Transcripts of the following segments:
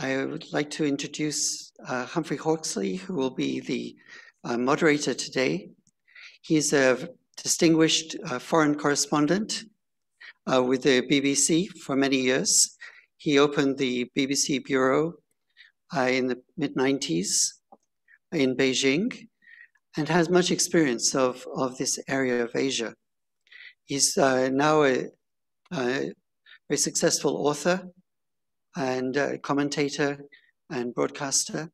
I would like to introduce Humphrey Hawksley, who will be the moderator today. He's a distinguished foreign correspondent with the BBC for many years. He opened the BBC bureau in the mid-90s in Beijing and has much experience of this area of Asia. He's now a very successful author and commentator and broadcaster.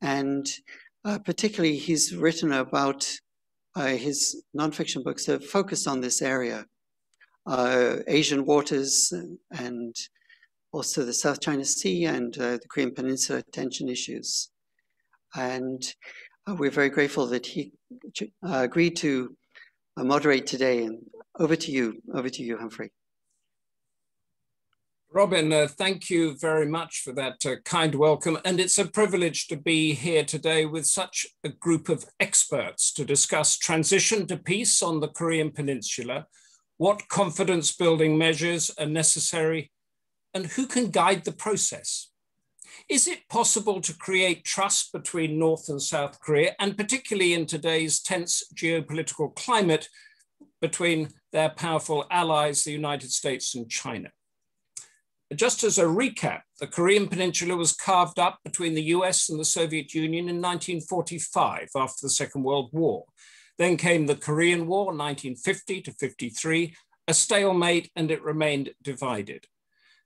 And particularly he's written about his nonfiction books that focus on this area, Asian waters and also the South China Sea and the Korean Peninsula tension issues. And we're very grateful that he agreed to moderate today. And over to you, Humphrey. Robin, thank you very much for that kind welcome. And it's a privilege to be here today with such a group of experts to discuss transition to peace on the Korean Peninsula, what confidence building measures are necessary, and who can guide the process. Is it possible to create trust between North and South Korea, and particularly in today's tense geopolitical climate between their powerful allies, the United States and China? Just as a recap, the Korean Peninsula was carved up between the US and the Soviet Union in 1945 after the Second World War. Then came the Korean War, 1950 to 53, a stalemate, and it remained divided.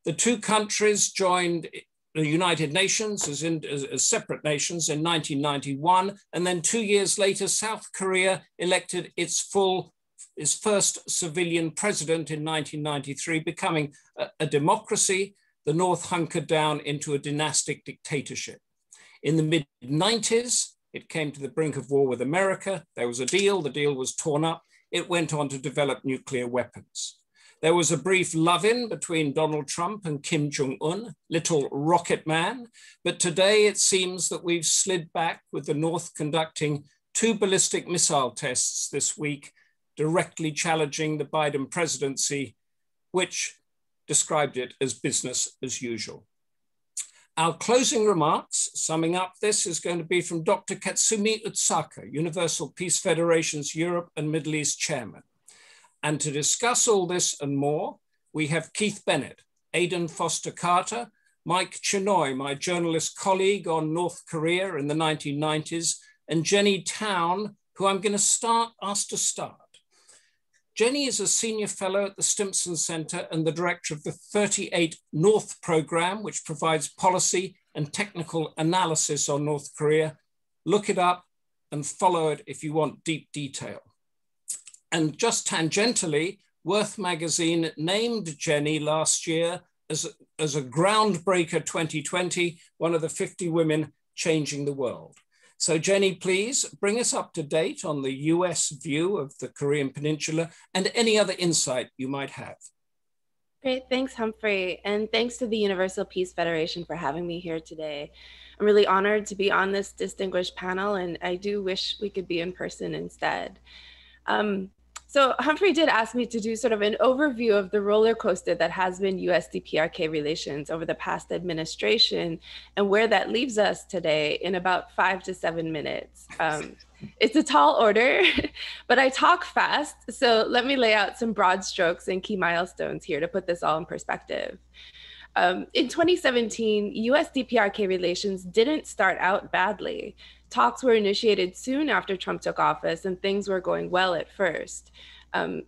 The two countries joined the United Nations as separate nations in 1991, and then 2 years later, South Korea elected its first civilian president in 1993, becoming a democracy. The North hunkered down into a dynastic dictatorship. In the mid-90s, it came to the brink of war with America. There was a deal, the deal was torn up. It went on to develop nuclear weapons. There was a brief love-in between Donald Trump and Kim Jong-un, little rocket man. But today it seems that we've slid back, with the North conducting 2 ballistic missile tests this week, directly challenging the Biden presidency, which described it as business as usual. Our closing remarks, summing up this, is going to be from Dr. Katsumi Utsaka, Universal Peace Federation's Europe and Middle East chairman. And to discuss all this and more, we have Keith Bennett, Aidan Foster-Carter, Mike Chinoy, my journalist colleague on North Korea in the 1990s, and Jenny Town, who I'm going to ask to start. Jenny is a senior fellow at the Stimson Center and the director of the 38 North program, which provides policy and technical analysis on North Korea. Look it up and follow it if you want deep detail. And just tangentially, Worth magazine named Jenny last year as a groundbreaker 2020, one of the 50 women changing the world. So Jenny, please bring us up to date on the US view of the Korean Peninsula and any other insight you might have. Great, thanks Humphrey. And thanks to the Universal Peace Federation for having me here today. I'm really honored to be on this distinguished panel, and I do wish we could be in person instead. So Humphrey did ask me to do sort of an overview of the roller coaster that has been USDPRK relations over the past administration and where that leaves us today in about 5 to 7 minutes. It's a tall order, but I talk fast, so let me lay out some broad strokes and key milestones here to put this all in perspective. In 2017, USDPRK relations didn't start out badly. Talks were initiated soon after Trump took office, and things were going well at first.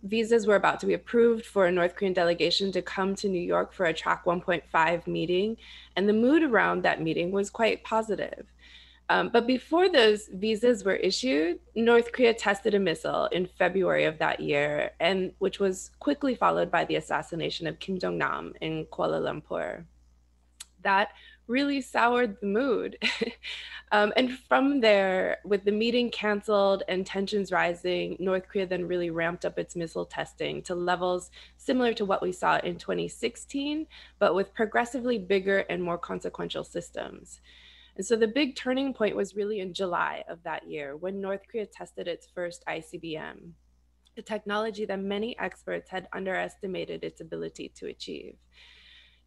Visas were about to be approved for a North Korean delegation to come to New York for a Track 1.5 meeting, and the mood around that meeting was quite positive. But before those visas were issued, North Korea tested a missile in February of that year, and which was quickly followed by the assassination of Kim Jong-nam in Kuala Lumpur. That really soured the mood. And from there, with the meeting canceled and tensions rising, North Korea then really ramped up its missile testing to levels similar to what we saw in 2016, but with progressively bigger and more consequential systems. And so the big turning point was really in July of that year, when North Korea tested its first ICBM, a technology that many experts had underestimated its ability to achieve.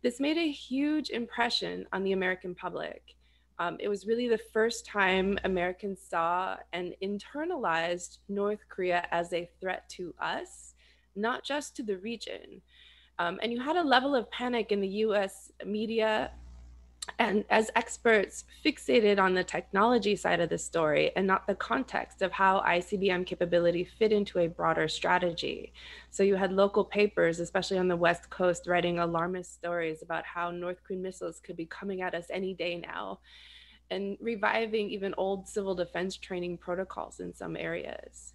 This made a huge impression on the American public. It was really the first time Americans saw and internalized North Korea as a threat to us, not just to the region. And you had a level of panic in the US media and as experts fixated on the technology side of the story and not the context of how ICBM capability fit into a broader strategy. So you had local papers, especially on the West Coast, writing alarmist stories about how North Korean missiles could be coming at us any day now, and reviving even old civil defense training protocols in some areas.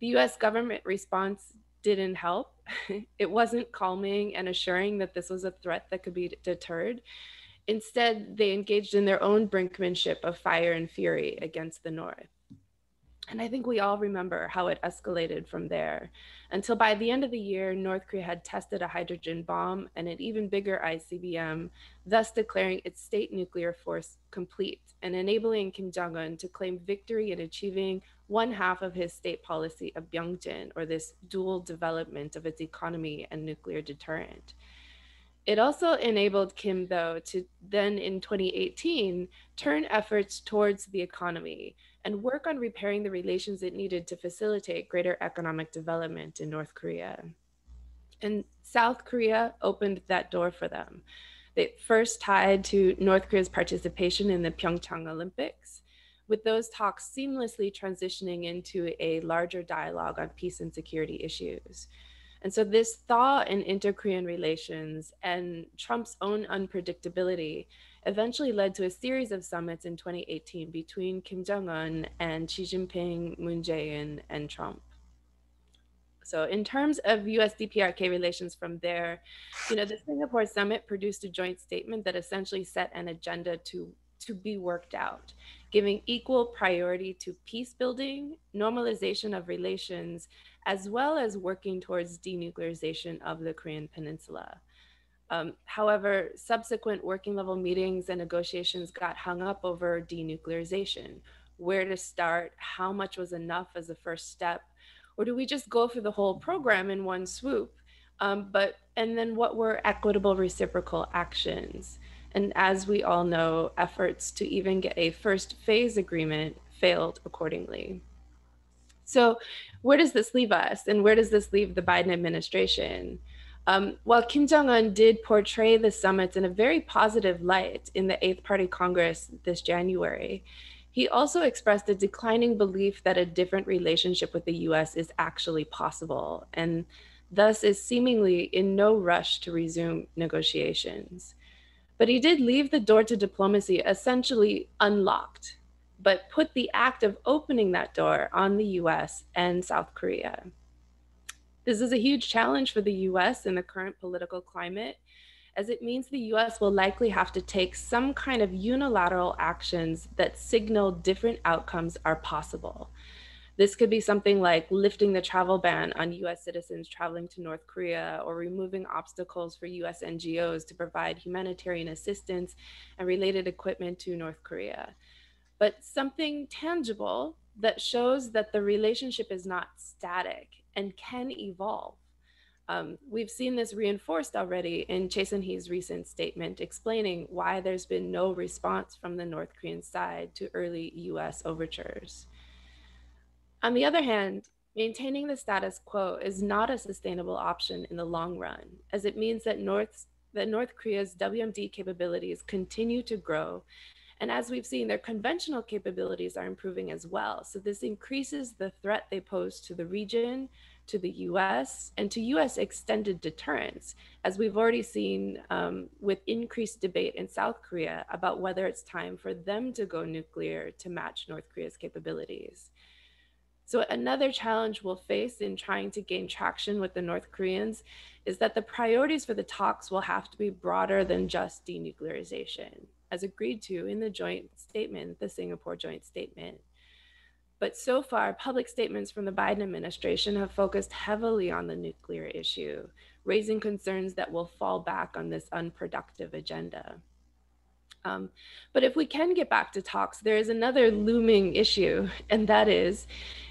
The US government response didn't help. It wasn't calming and assuring that this was a threat that could be deterred. Instead, they engaged in their own brinkmanship of fire and fury against the North. And I think we all remember how it escalated from there, until by the end of the year, North Korea had tested a hydrogen bomb and an even bigger ICBM, thus declaring its state nuclear force complete and enabling Kim Jong-un to claim victory in achieving one half of his state policy of Byung-jin, or this dual development of its economy and nuclear deterrent. It also enabled Kim, though, to then in 2018, turn efforts towards the economy and work on repairing the relations it needed to facilitate greater economic development in North Korea. And South Korea opened that door for them. They first tied to North Korea's participation in the Pyeongchang Olympics, with those talks seamlessly transitioning into a larger dialogue on peace and security issues. And so this thaw in inter-Korean relations and Trump's own unpredictability eventually led to a series of summits in 2018 between Kim Jong-un and Xi Jinping, Moon Jae-in, and Trump. So in terms of USDPRK relations from there, the Singapore summit produced a joint statement that essentially set an agenda to be worked out, giving equal priority to peace building, normalization of relations, as well as working towards denuclearization of the Korean Peninsula. However, subsequent working level meetings and negotiations got hung up over denuclearization. Where to start, how much was enough as a first step, or do we just go for the whole program in one swoop? And then what were equitable reciprocal actions? And as we all know, efforts to even get a first phase agreement failed accordingly. So where does this leave us, and where does this leave the Biden administration? While Kim Jong-un did portray the summits in a very positive light in the 8th Party Congress this January, he also expressed a declining belief that a different relationship with the US is actually possible, and thus is seemingly in no rush to resume negotiations. But he did leave the door to diplomacy essentially unlocked, but put the act of opening that door on the US and South Korea. This is a huge challenge for the US in the current political climate, as it means the US will likely have to take some kind of unilateral actions that signal different outcomes are possible. This could be something like lifting the travel ban on US citizens traveling to North Korea, or removing obstacles for US NGOs to provide humanitarian assistance and related equipment to North Korea. But something tangible that shows that the relationship is not static and can evolve. We've seen this reinforced already in Choi Sun-hee's recent statement explaining why there's been no response from the North Korean side to early US overtures. On the other hand, maintaining the status quo is not a sustainable option in the long run, as it means that North Korea's WMD capabilities continue to grow. And as we've seen, their conventional capabilities are improving as well. So this increases the threat they pose to the region, to the US, and to US extended deterrence, as we've already seen with increased debate in South Korea about whether it's time for them to go nuclear to match North Korea's capabilities. So another challenge we'll face in trying to gain traction with the North Koreans is that the priorities for the talks will have to be broader than just denuclearization, as agreed to in the joint statement, the Singapore joint statement. But so far, public statements from the Biden administration have focused heavily on the nuclear issue, raising concerns that will fall back on this unproductive agenda. But if we can get back to talks, there is another looming issue, and that is,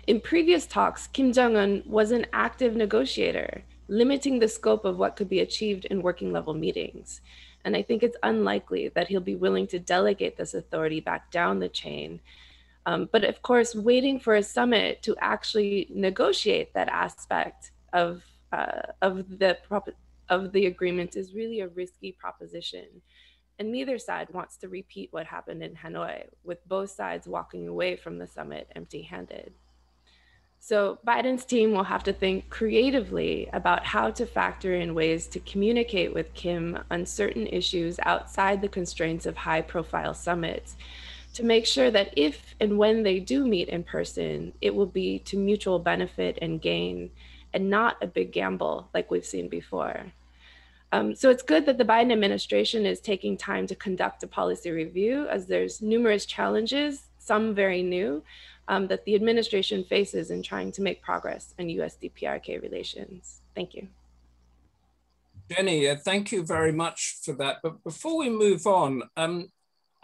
in previous talks, Kim Jong-un was an active negotiator, limiting the scope of what could be achieved in working level meetings. And I think it's unlikely that he'll be willing to delegate this authority back down the chain. But of course, waiting for a summit to actually negotiate that aspect of the agreement is really a risky proposition. And neither side wants to repeat what happened in Hanoi, with both sides walking away from the summit empty-handed. So Biden's team will have to think creatively about how to factor in ways to communicate with Kim on certain issues outside the constraints of high-profile summits, to make sure that if and when they do meet in person, it will be to mutual benefit and gain, and not a big gamble like we've seen before. So it's good that the Biden administration is taking time to conduct a policy review, as there's numerous challenges, some very new, that the administration faces in trying to make progress in USDPRK relations. Thank you. Jenny, thank you very much for that. But before we move on,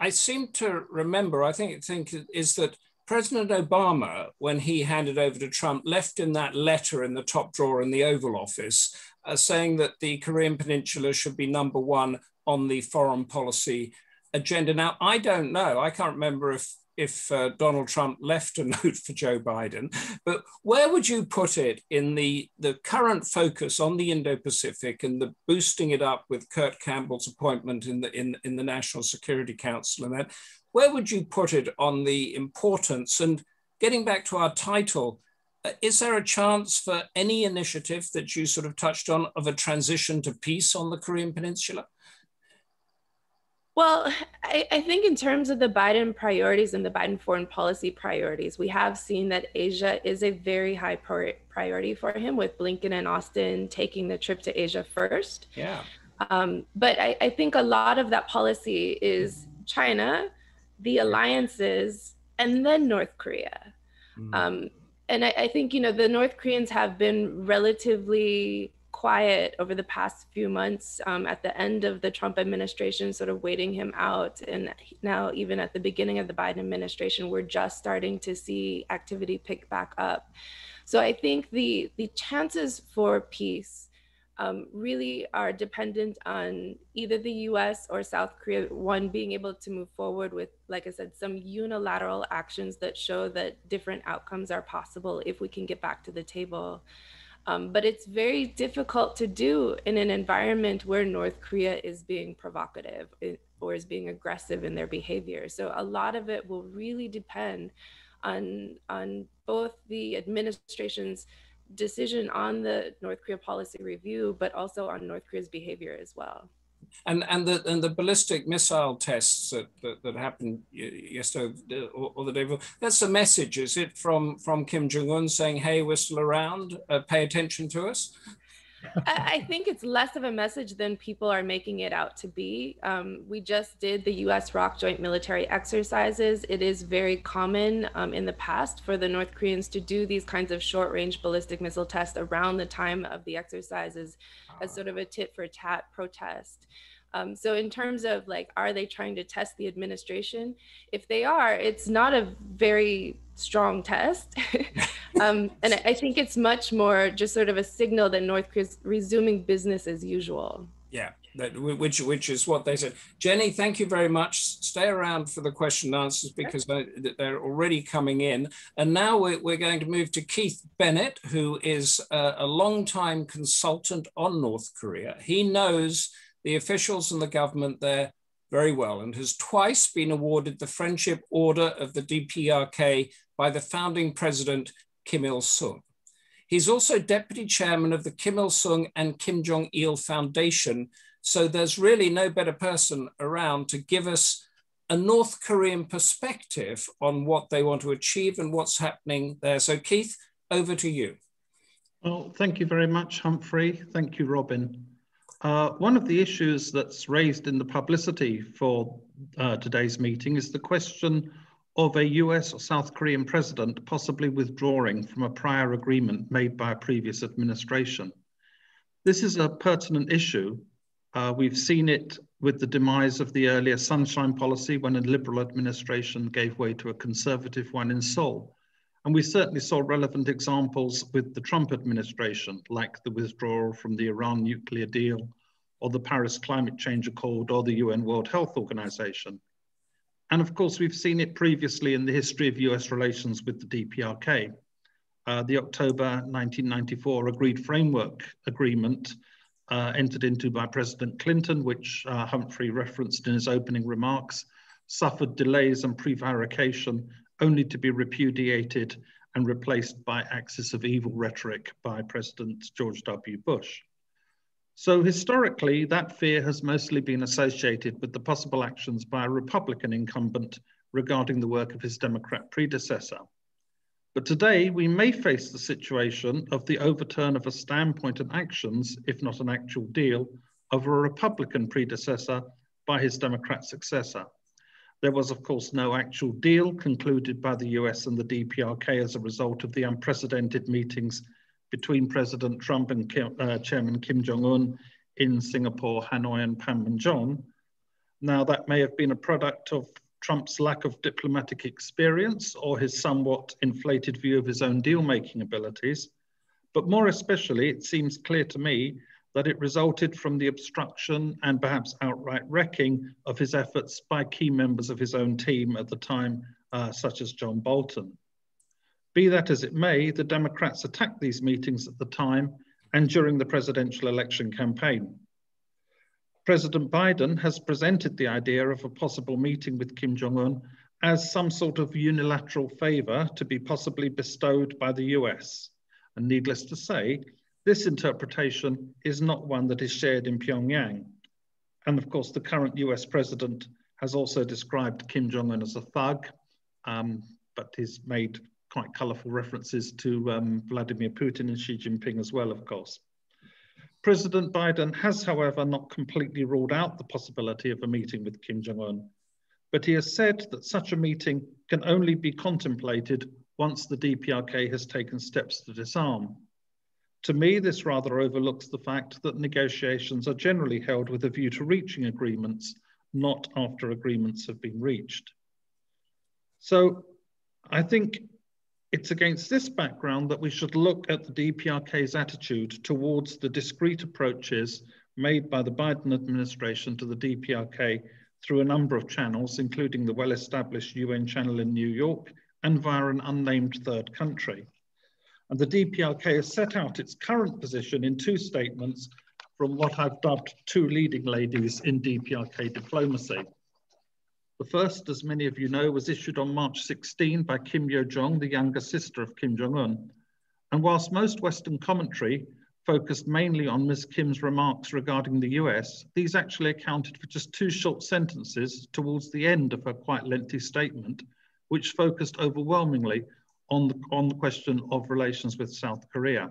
I seem to remember, I think that President Obama, when he handed over to Trump, left in that letter in the top drawer in the Oval Office, saying that the Korean Peninsula should be number one on the foreign policy agenda. Now, I don't know, I can't remember if Donald Trump left a note for Joe Biden, but where would you put it in the current focus on the Indo-Pacific and the boosting it up with Kurt Campbell's appointment in the National Security Council and that? Where would you put it on the importance? And getting back to our title, is there a chance for any initiative that you sort of touched on of a transition to peace on the Korean Peninsula? Well, I think in terms of the Biden priorities and the Biden foreign policy priorities, we have seen that Asia is a very high priority for him, with Blinken and Austin taking the trip to Asia first. Yeah. But I think a lot of that policy is China, the alliances, and then North Korea. Mm. And I think, you know, the North Koreans have been relatively quiet over the past few months, at the end of the Trump administration, sort of waiting him out. And now even at the beginning of the Biden administration, we're just starting to see activity pick back up. So I think the chances for peace really are dependent on either the US or South Korea, one being able to move forward with, like I said, some unilateral actions that show that different outcomes are possible if we can get back to the table. But it's very difficult to do in an environment where North Korea is being provocative or is being aggressive in their behavior. So a lot of it will really depend on both the administration's decision on the North Korea policy review, but also on North Korea's behavior as well. And the ballistic missile tests that happened yesterday or the day before, that's the message, is it, from Kim Jong-un saying, hey, we're still around, pay attention to us? I think it's less of a message than people are making it out to be. We just did the US ROC joint military exercises. It is very common in the past for the North Koreans to do these kinds of short-range ballistic missile tests around the time of the exercises as sort of a tit-for-tat protest. So in terms of, like, are they trying to test the administration? If they are, it's not a very strong test. And I think it's much more just sort of a signal that North Korea's resuming business as usual. Yeah, which is what they said. Jenny, thank you very much. Stay around for the question and answers, because they're already coming in. And now we're going to move to Keith Bennett, who is a longtime consultant on North Korea. He knows the officials and the government there very well, and has twice been awarded the Friendship Order of the DPRK by the founding president, Kim Il-sung. He's also deputy chairman of the Kim Il-sung and Kim Jong-il Foundation. So there's really no better person around to give us a North Korean perspective on what they want to achieve and what's happening there. So Keith, over to you. Well, thank you very much, Humphrey. Thank you, Robin. One of the issues that's raised in the publicity for today's meeting is the question of a US or South Korean president possibly withdrawing from a prior agreement made by a previous administration. This is a pertinent issue. We've seen it with the demise of the earlier Sunshine policy when a liberal administration gave way to a conservative one in Seoul. And we certainly saw relevant examples with the Trump administration, like the withdrawal from the Iran nuclear deal, or the Paris Climate Change Accord, or the UN World Health Organization. And of course, we've seen it previously in the history of US relations with the DPRK. The October 1994 agreed framework agreement entered into by President Clinton, which Humphrey referenced in his opening remarks, suffered delays and prevarication only to be repudiated and replaced by axis of evil rhetoric by President George W. Bush. So historically, that fear has mostly been associated with the possible actions by a Republican incumbent regarding the work of his Democrat predecessor. But today, we may face the situation of the overturn of a standpoint and actions, if not an actual deal, of a Republican predecessor by his Democrat successor. There was, of course, no actual deal concluded by the US and the DPRK as a result of the unprecedented meetings between President Trump and Chairman Kim Jong-un in Singapore, Hanoi, and Panmunjom. Now, that may have been a product of Trump's lack of diplomatic experience or his somewhat inflated view of his own deal-making abilities, but more especially, it seems clear to me that it resulted from the obstruction and perhaps outright wrecking of his efforts by key members of his own team at the time, such as John Bolton. Be that as it may, the Democrats attacked these meetings at the time and during the presidential election campaign. President Biden has presented the idea of a possible meeting with Kim Jong-un as some sort of unilateral favor to be possibly bestowed by the US. And needless to say, this interpretation is not one that is shared in Pyongyang. And of course, the current US president has also described Kim Jong-un as a thug, but he's made quite colorful references to Vladimir Putin and Xi Jinping as well, of course. President Biden has, however, not completely ruled out the possibility of a meeting with Kim Jong-un, but he has said that such a meeting can only be contemplated once the DPRK has taken steps to disarm. To me, this rather overlooks the fact that negotiations are generally held with a view to reaching agreements, not after agreements have been reached. So I think it's against this background that we should look at the DPRK's attitude towards the discrete approaches made by the Biden administration to the DPRK through a number of channels, including the well-established UN channel in New York and via an unnamed third country. And the DPRK has set out its current position in two statements from what I've dubbed two leading ladies in DPRK diplomacy. The first, as many of you know, was issued on March 16 by Kim Yo-jong, the younger sister of Kim Jong-un. And whilst most Western commentary focused mainly on Ms. Kim's remarks regarding the US, these actually accounted for just two short sentences towards the end of her quite lengthy statement, which focused overwhelmingly on the question of relations with South Korea.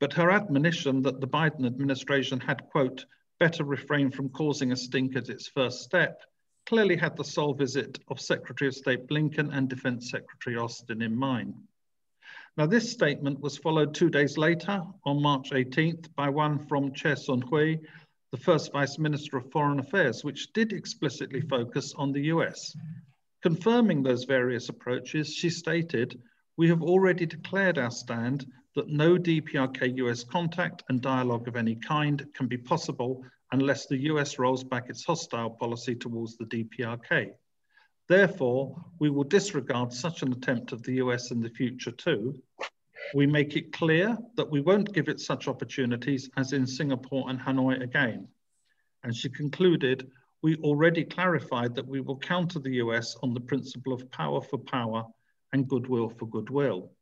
But her admonition that the Biden administration had, quote, better refrain from causing a stink at its first step, clearly had the sole visit of Secretary of State Blinken and Defense Secretary Austin in mind. Now, this statement was followed 2 days later, on March 18th, by one from Choi Soon-hui, the first Vice Minister of Foreign Affairs, which did explicitly focus on the US. Confirming those various approaches, she stated, "We have already declared our stand that no DPRK-US contact and dialogue of any kind can be possible unless the US rolls back its hostile policy towards the DPRK. Therefore, we will disregard such an attempt of the US in the future too. We make it clear that we won't give it such opportunities as in Singapore and Hanoi again." And she concluded, "We already clarified that we will counter the US on the principle of power for power and goodwill for goodwill."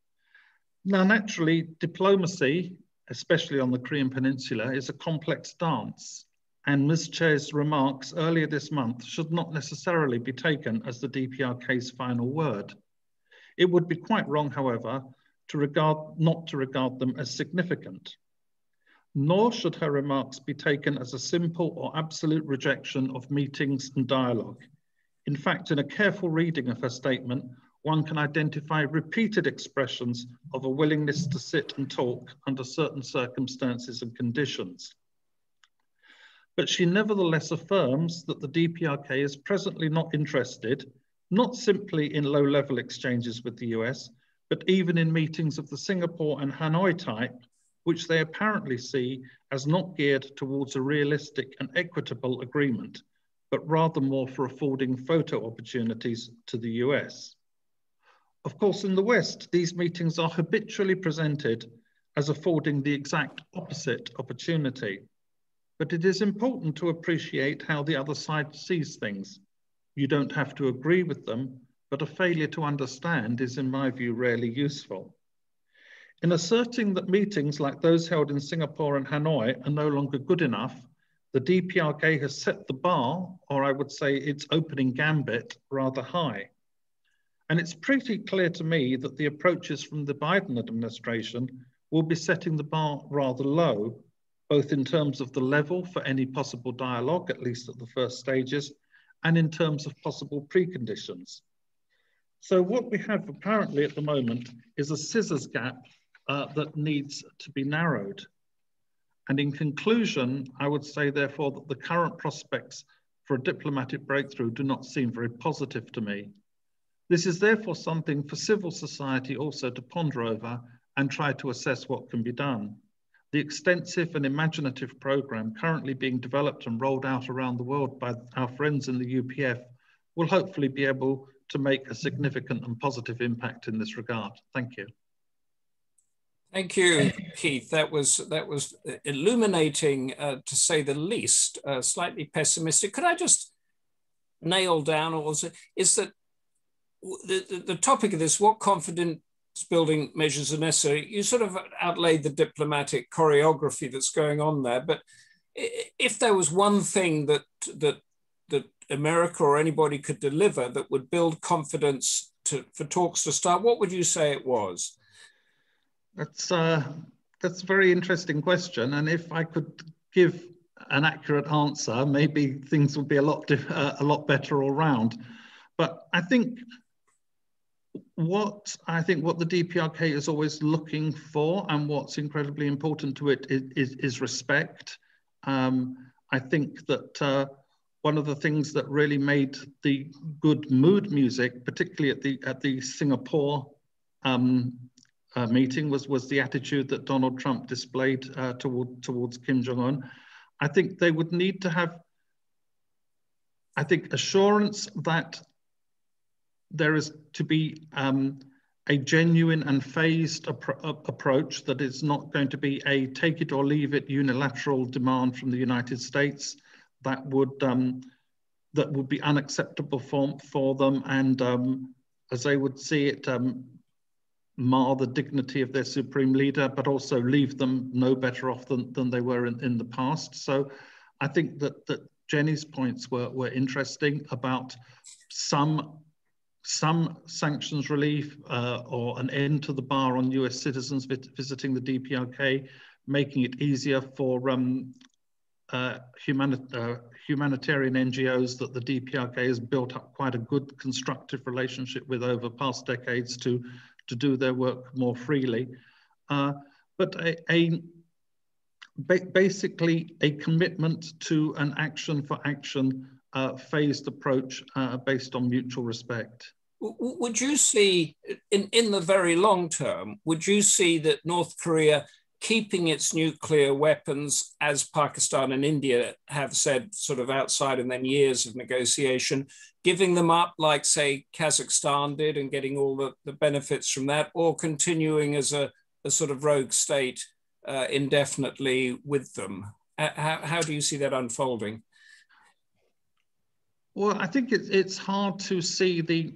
Now, naturally, diplomacy, especially on the Korean Peninsula, is a complex dance. And Ms. Choi's remarks earlier this month should not necessarily be taken as the DPRK's final word. It would be quite wrong, however, not to regard them as significant. Nor should her remarks be taken as a simple or absolute rejection of meetings and dialogue. In fact, in a careful reading of her statement, one can identify repeated expressions of a willingness to sit and talk under certain circumstances and conditions. But she nevertheless affirms that the DPRK is presently not interested, not simply in low-level exchanges with the US, but even in meetings of the Singapore and Hanoi type, which they apparently see as not geared towards a realistic and equitable agreement, but rather more for affording photo opportunities to the US. Of course, in the West, these meetings are habitually presented as affording the exact opposite opportunity. But it is important to appreciate how the other side sees things. You don't have to agree with them, but a failure to understand is, in my view, rarely useful. In asserting that meetings like those held in Singapore and Hanoi are no longer good enough, the DPRK has set the bar, or I would say its opening gambit, rather high. And it's pretty clear to me that the approaches from the Biden administration will be setting the bar rather low, both in terms of the level for any possible dialogue, at least at the first stages, and in terms of possible preconditions. So what we have apparently at the moment is a scissors gap that needs to be narrowed. And in conclusion, I would say, therefore, that the current prospects for a diplomatic breakthrough do not seem very positive to me. This is therefore something for civil society also to ponder over and try to assess what can be done. The extensive and imaginative program currently being developed and rolled out around the world by our friends in the UPF will hopefully be able to make a significant and positive impact in this regard. Thank you. Thank you, Keith. That was illuminating, to say the least, slightly pessimistic. Could I just nail down, or is that the topic of this, what confidence building measures are necessary? You sort of outlaid the diplomatic choreography that's going on there, but if there was one thing that America or anybody could deliver that would build confidence for talks to start, what would you say it was? That's a very interesting question, and if I could give an accurate answer, maybe things would be a lot better all round. But I think what the DPRK is always looking for, and what's incredibly important to it, is respect. I think that one of the things that really made the good mood music, particularly at the Singapore meeting, was the attitude that Donald Trump displayed towards Kim Jong-un. I think they would need to have, I think, assurance that there is to be a genuine and phased approach, that it's not going to be a take it or leave it unilateral demand from the United States that would be unacceptable for them, and as they would see it, mar the dignity of their supreme leader, but also leave them no better off than they were in the past. So I think that Jenny's points were interesting about some sanctions relief or an end to the bar on US citizens visiting the DPRK, making it easier for humanitarian NGOs that the DPRK has built up quite a good constructive relationship with over past decades to do their work more freely, but basically a commitment to an action-for-action phased approach based on mutual respect. Would you see, in the very long term, would you see that North Korea keeping its nuclear weapons, as Pakistan and India have said, sort of outside, and then years of negotiation, giving them up like, say, Kazakhstan did and getting all the benefits from that, or continuing as a sort of rogue state indefinitely with them? How do you see that unfolding? Well, I think it's hard to see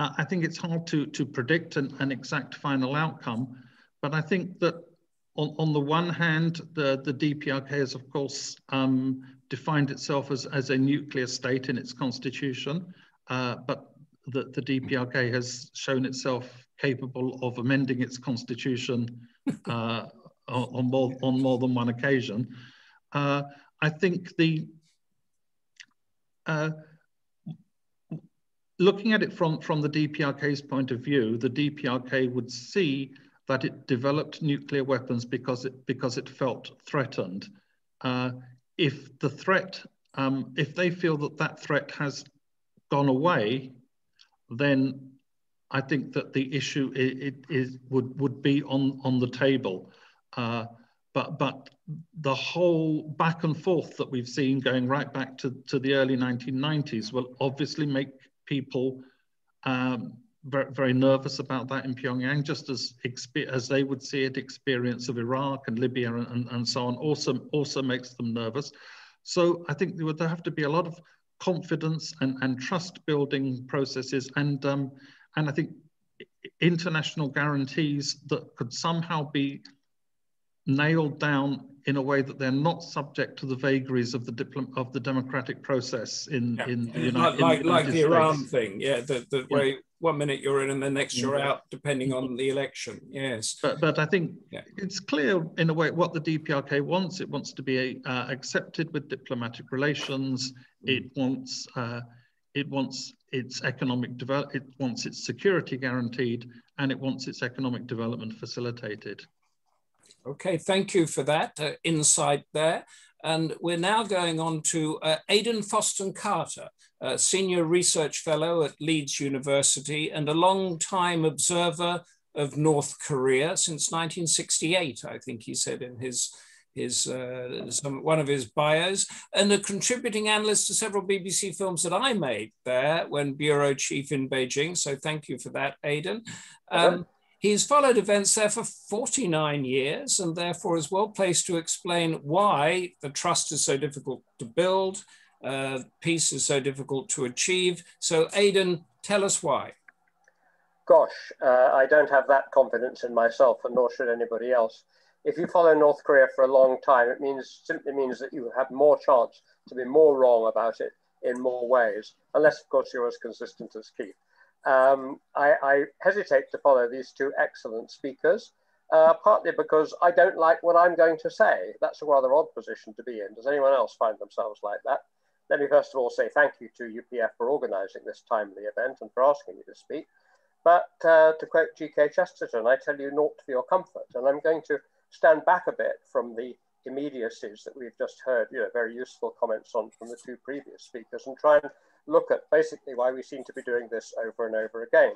I think it's hard to predict an exact final outcome. But I think that on the one hand, the DPRK has, of course, defined itself as a nuclear state in its constitution, but the DPRK has shown itself capable of amending its constitution on more than one occasion. I think looking at it from the DPRK's point of view, the DPRK would see that it developed nuclear weapons because it felt threatened. If the threat, if they feel that threat has gone away, then I think that the issue would be on the table. But the whole back and forth that we've seen going right back to the early 1990s will obviously make people very, very nervous about that in Pyongyang, just as they would see it, experience of Iraq and Libya and so on also makes them nervous. So I think there have to be a lot of confidence and trust building processes, and I think international guarantees that could somehow be nailed down in a way that they're not subject to the vagaries of the democratic process in the United States. Like the Iran thing, yeah, the way 1 minute you're in and the next you're out, depending on the election, yes. But I think it's clear in a way what the DPRK wants. It wants to be accepted with diplomatic relations. It wants its economic development, it wants its security guaranteed, and it wants its economic development facilitated. Okay, thank you for that insight there. And we're now going on to Aidan Foster-Carter, a senior research fellow at Leeds University and a long-time observer of North Korea since 1968, I think he said in one of his bios, and a contributing analyst to several BBC films that I made there when bureau chief in Beijing. So thank you for that, Aidan. He's followed events there for 49 years and therefore is well placed to explain why the trust is so difficult to build, peace is so difficult to achieve. So Aidan, tell us why. Gosh, I don't have that confidence in myself, and nor should anybody else. If you follow North Korea for a long time, it simply means that you have more chance to be more wrong about it in more ways, unless of course you're as consistent as Keith. I hesitate to follow these two excellent speakers, partly because I don't like what I'm going to say. That's a rather odd position to be in. Does anyone else find themselves like that? Let me first of all say thank you to UPF for organising this timely event and for asking me to speak. But to quote G.K. Chesterton, I tell you naught for your comfort. And I'm going to stand back a bit from the immediacies that we've just heard, very useful comments on from the two previous speakers, and try and look at basically why we seem to be doing this over and over again.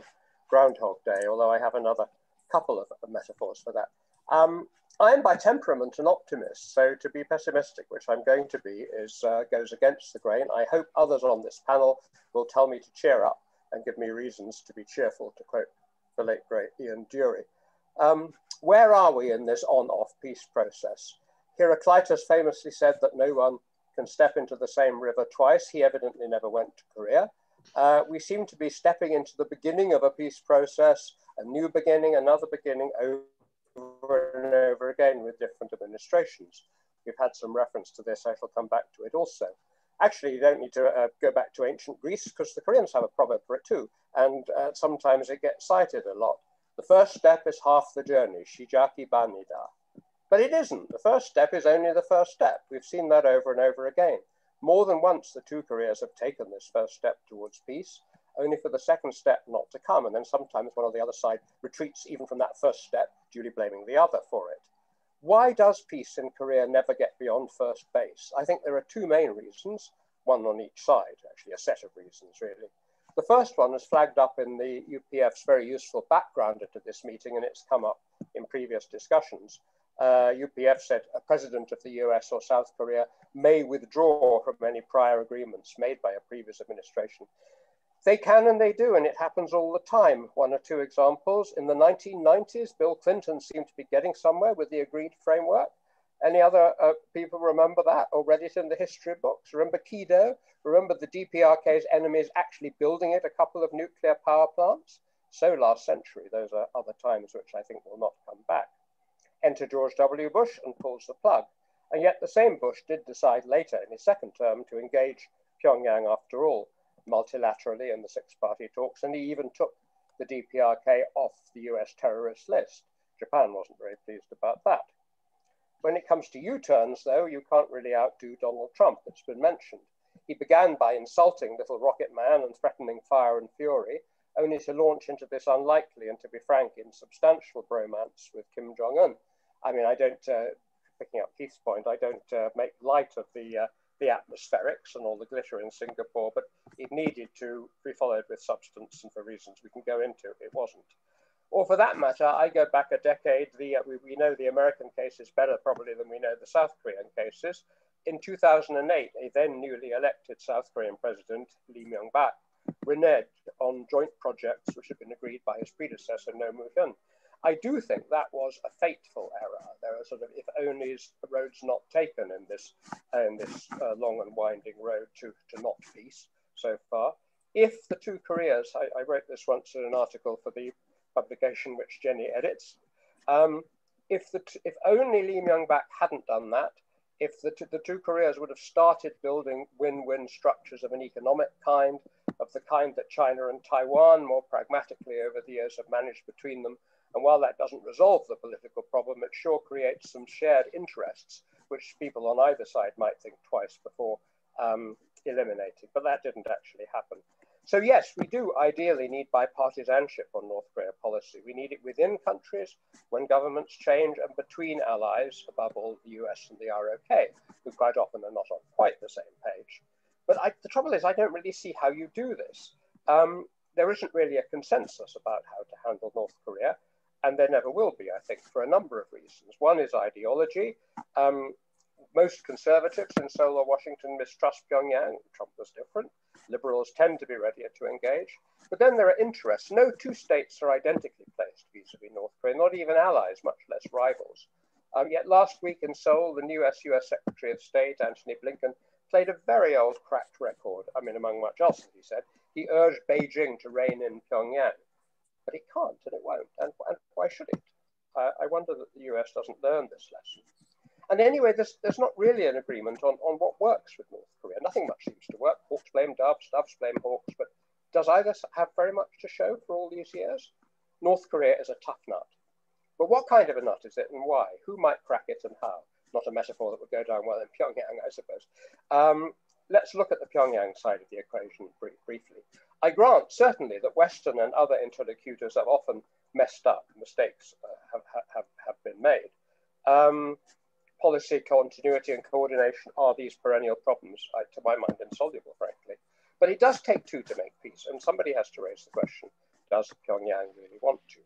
Groundhog Day, although I have another couple of metaphors for that. I'm by temperament an optimist, so to be pessimistic, which I'm going to be, goes against the grain. I hope others on this panel will tell me to cheer up and give me reasons to be cheerful, to quote the late great Ian Dury. Where are we in this on-off peace process? Heraclitus famously said that no one can step into the same river twice. He evidently never went to Korea. We seem to be stepping into the beginning of a peace process, a new beginning, another beginning, over and over again with different administrations. We've had some reference to this. I shall come back to it also. Actually, you don't need to go back to ancient Greece, because the Koreans have a proverb for it too. And sometimes it gets cited a lot. The first step is half the journey, shijaki banida. But it isn't. The first step is only the first step. We've seen that over and over again. More than once, the two Koreas have taken this first step towards peace, only for the second step not to come. And then sometimes one on the other side retreats even from that first step, duly blaming the other for it. Why does peace in Korea never get beyond first base? I think there are two main reasons, one on each side, actually a set of reasons, really. The first one is flagged up in the UPF's very useful backgrounder to this meeting, and it's come up in previous discussions. UPF said a president of the US or South Korea may withdraw from any prior agreements made by a previous administration. They can and they do, and it happens all the time. One or two examples. In the 1990s, Bill Clinton seemed to be getting somewhere with the agreed framework. Any other people remember that or read it in the history books? Remember Kido? Remember the DPRK's enemies actually building it, a couple of nuclear power plants? So last century, those are other times which I think will not come back. Enter George W. Bush and pulls the plug. And yet the same Bush did decide later in his second term to engage Pyongyang after all, multilaterally in the six-party talks, and he even took the DPRK off the US terrorist list. Japan wasn't very pleased about that. When it comes to U-turns, though, you can't really outdo Donald Trump. It's been mentioned. He began by insulting little rocket man and threatening fire and fury, only to launch into this unlikely and, to be frank, insubstantial bromance with Kim Jong-un. I mean, I don't, picking up Keith's point, I don't make light of the atmospherics and all the glitter in Singapore, but even needed to be followed with substance, and for reasons we can go into, it wasn't. Or for that matter, I go back a decade, we know the American cases better probably than we know the South Korean cases. In 2008, a then newly elected South Korean president, Lee Myung-bak, reneged on joint projects which had been agreed by his predecessor, Noh Moo-hyun. I do think that was a fateful error. There are sort of if onlys, roads not taken in this long and winding road to not peace so far. If the two Koreas, I wrote this once in an article for the publication which Jenny edits, if only Lee Myung-bak hadn't done that, if the two Koreas would have started building win-win structures of an economic kind, of the kind that China and Taiwan more pragmatically over the years have managed between them, and while that doesn't resolve the political problem, it sure creates some shared interests, which people on either side might think twice before eliminating. But that didn't actually happen. So yes, we do ideally need bipartisanship on North Korea policy. We need it within countries, when governments change, and between allies, above all the US and the ROK, who quite often are not on quite the same page. But the trouble is, I don't really see how you do this. There isn't really a consensus about how to handle North Korea. And there never will be, I think, for a number of reasons. One is ideology. Most conservatives in Seoul, Washington mistrust Pyongyang. Trump was different. Liberals tend to be readier to engage. But then there are interests. No two states are identically placed vis-a-vis North Korea, not even allies, much less rivals. Yet last week in Seoul, the new US Secretary of State, Antony Blinken, played a very old cracked record. I mean, among much else, he said, he urged Beijing to rein in Pyongyang. But it can't and it won't, and why should it? I wonder that the US doesn't learn this lesson. And anyway, there's not really an agreement on what works with North Korea. Nothing much seems to work. Hawks blame doves, doves blame hawks, but does either have very much to show for all these years? North Korea is a tough nut. But what kind of a nut is it and why? Who might crack it and how? Not a metaphor that would go down well in Pyongyang, I suppose. Let's look at the Pyongyang side of the equation briefly. I grant certainly that Western and other interlocutors have often messed up. Mistakes have been made. Policy continuity and coordination are these perennial problems, to my mind, insoluble, frankly. But it does take two to make peace, and somebody has to raise the question, does Pyongyang really want to?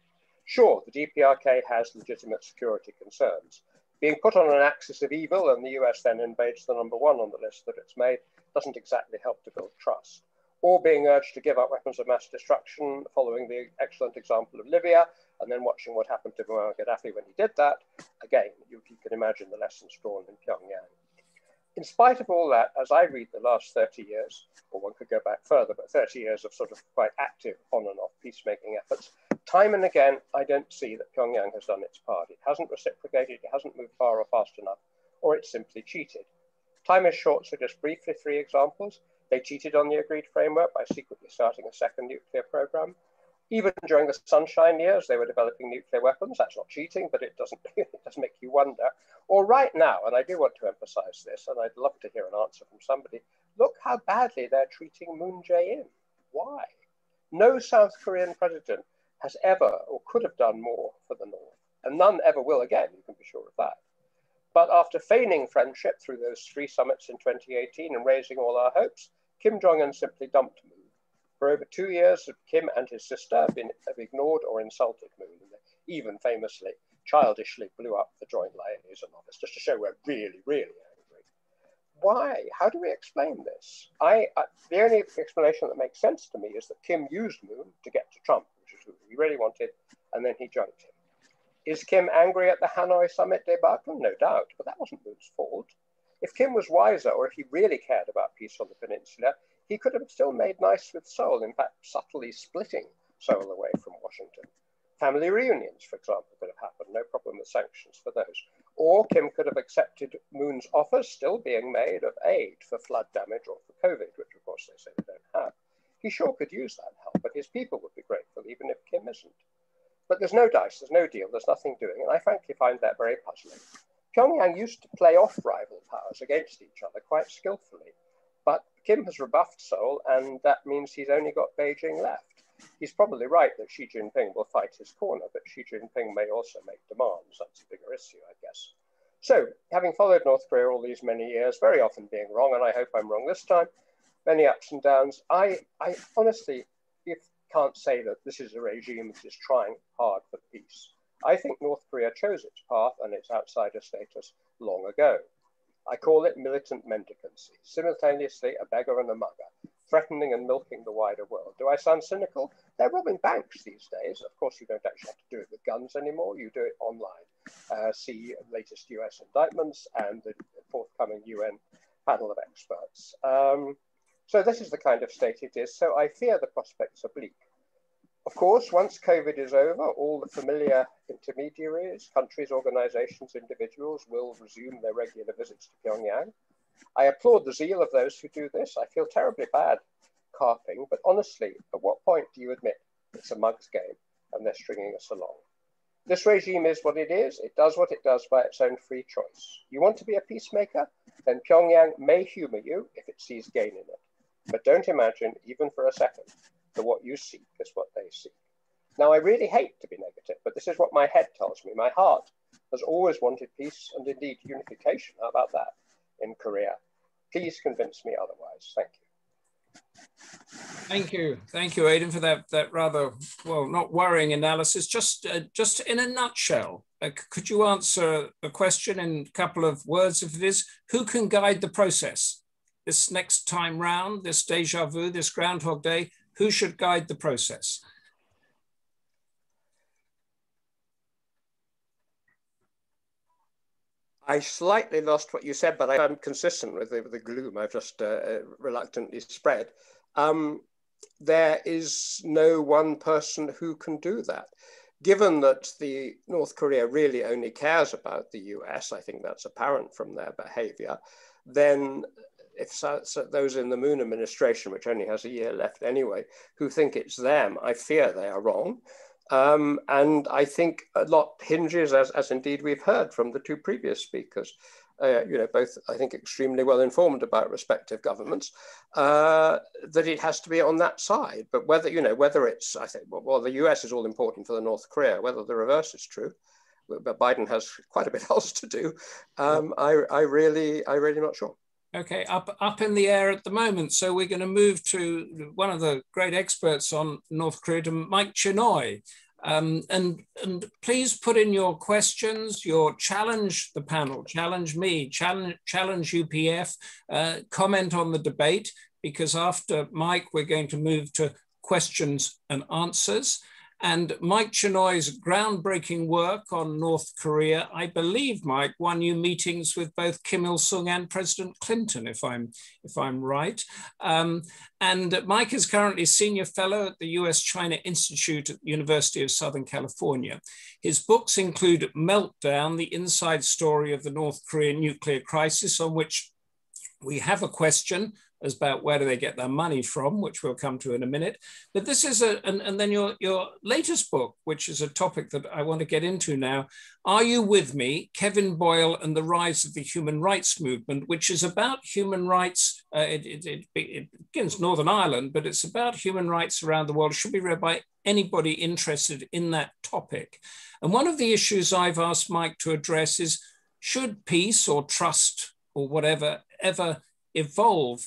Sure, the DPRK has legitimate security concerns. Being put on an axis of evil, and the US then invades the number one on the list that it's made, doesn't exactly help to build trust. Or being urged to give up weapons of mass destruction, following the excellent example of Libya, and then watching what happened to Muammar Gaddafi when he did that. Again, you can imagine the lessons drawn in Pyongyang. In spite of all that, as I read the last 30 years, or one could go back further, but 30 years of sort of quite active on and off peacemaking efforts, time and again, I don't see that Pyongyang has done its part. It hasn't reciprocated, it hasn't moved far or fast enough, or it's simply cheated. Time is short, so just briefly three examples. They cheated on the agreed framework by secretly starting a second nuclear program. Even during the Sunshine years, they were developing nuclear weapons. That's not cheating, but it does make you wonder. Or right now, and I do want to emphasize this, and I'd love to hear an answer from somebody, look how badly they're treating Moon Jae-in. Why? No South Korean president has ever or could have done more for the North, and none ever will again, you can be sure of that. But after feigning friendship through those three summits in 2018 and raising all our hopes, Kim Jong-un simply dumped Moon. For over 2 years, Kim and his sister have ignored or insulted Moon, and they even famously, childishly blew up the joint liaison office just to show we're really, really angry. Why? How do we explain this? The only explanation that makes sense to me is that Kim used Moon to get to Trump, which is who he really wanted, and then he junked him. Is Kim angry at the Hanoi summit debacle? No doubt, but that wasn't Moon's fault. If Kim was wiser, or if he really cared about peace on the peninsula, he could have still made nice with Seoul, in fact, subtly splitting Seoul away from Washington. Family reunions, for example, could have happened, no problem with sanctions for those. Or Kim could have accepted Moon's offers still being made of aid for flood damage or for COVID, which of course they say they don't have. He sure could use that help, but his people would be grateful, even if Kim isn't. But there's no dice, there's no deal, there's nothing doing, and I frankly find that very puzzling. Pyongyang used to play off rival powers against each other quite skillfully, but Kim has rebuffed Seoul, and that means he's only got Beijing left. He's probably right that Xi Jinping will fight his corner, but Xi Jinping may also make demands. That's a bigger issue, I guess. So, having followed North Korea all these many years, very often being wrong, and I hope I'm wrong this time, many ups and downs. I honestly can't say that this is a regime that is trying hard for peace. I think North Korea chose its path and its outsider status long ago. I call it militant mendicancy, simultaneously a beggar and a mugger, threatening and milking the wider world. Do I sound cynical? They're robbing banks these days. Of course, you don't actually have to do it with guns anymore. You do it online. See latest US indictments and the forthcoming UN panel of experts. So this is the kind of state it is. So I fear the prospects are bleak. Of course, once COVID is over, all the familiar intermediaries, countries, organizations, individuals will resume their regular visits to Pyongyang. I applaud the zeal of those who do this. I feel terribly bad carping, but honestly, at what point do you admit it's a mug's game and they're stringing us along? This regime is what it is. It does what it does by its own free choice. You want to be a peacemaker? Then Pyongyang may humor you if it sees gain in it. But don't imagine, even for a second, that what you seek is what they seek. Now, I really hate to be negative, but this is what my head tells me. My heart has always wanted peace and indeed unification. How about that in Korea? Please convince me otherwise. Thank you. Thank you. Thank you, Aidan, for that rather, well, not worrying analysis. Just in a nutshell, could you answer a question in a couple of words if it is? Who can guide the process? This next time round, this deja vu, this Groundhog Day, who should guide the process? I slightly lost what you said, but I'm consistent with the gloom I've just reluctantly spread. There is no one person who can do that. Given that the North Korea really only cares about the US, I think that's apparent from their behavior, then if those in the Moon administration, which only has a year left anyway, who think it's them, I fear they are wrong. And I think a lot hinges, as indeed we've heard from the two previous speakers, both I think extremely well informed about respective governments, that it has to be on that side. But whether, whether it's, I think, well, the US is all important for the North Korea, whether the reverse is true, but Biden has quite a bit else to do. I really not sure. Okay, up in the air at the moment. So we're going to move to one of the great experts on North Korea, Mike Chinoy. And please put in your questions, challenge the panel, challenge me, challenge UPF, comment on the debate, because after Mike, we're going to move to questions and answers. And Mike Chinoy's groundbreaking work on North Korea, I believe, Mike, won you meetings with both Kim Il-sung and President Clinton, if I'm right. And Mike is currently Senior Fellow at the US-China Institute at the University of Southern California. His books include Meltdown, the inside story of the North Korean nuclear crisis, on which we have a question as about where do they get their money from, which we'll come to in a minute. But this is and then your latest book, which is a topic that I want to get into now, Are You With Me? Kevin Boyle and the Rise of the Human Rights Movement, which is about human rights. It begins Northern Ireland, but it's about human rights around the world. It should be read by anybody interested in that topic. And one of the issues I've asked Mike to address is, should peace or trust or whatever ever evolve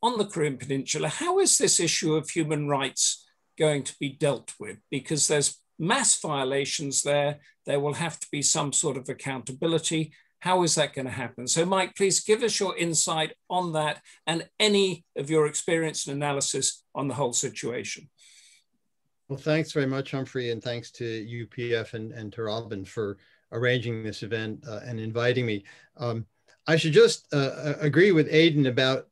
on the Korean Peninsula? How is this issue of human rights going to be dealt with? Because there's mass violations there. There will have to be some sort of accountability. How is that going to happen? So Mike, please give us your insight on that and any of your experience and analysis on the whole situation. Well, thanks very much, Humphrey, and thanks to UPF and to Robin for arranging this event and inviting me. I should just agree with Aidan about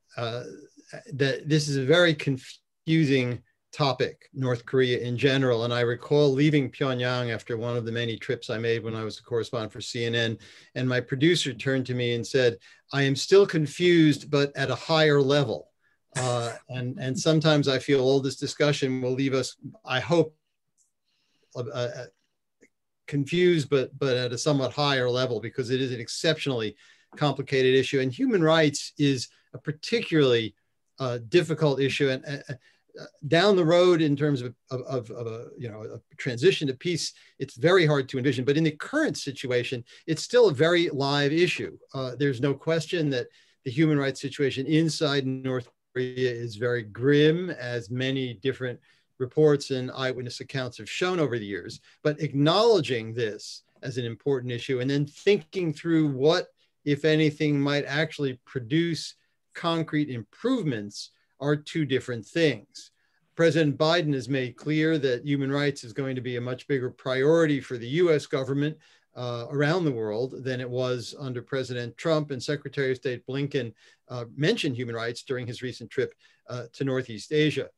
that this is a very confusing topic, North Korea in general. And I recall leaving Pyongyang after one of the many trips I made when I was a correspondent for CNN. And my producer turned to me and said, I am still confused, but at a higher level. And sometimes I feel all this discussion will leave us, I hope, confused, but at a somewhat higher level, because it is an exceptionally complicated issue. And human rights is a particularly difficult issue, and down the road in terms of a transition to peace, it's very hard to envision. But in the current situation, it's still a very live issue. There's no question that the human rights situation inside North Korea is very grim, as many different reports and eyewitness accounts have shown over the years, but acknowledging this as an important issue and then thinking through what, if anything, might actually produce concrete improvements are two different things. President Biden has made clear that human rights is going to be a much bigger priority for the US government around the world than it was under President Trump, and Secretary of State Blinken mentioned human rights during his recent trip to Northeast Asia.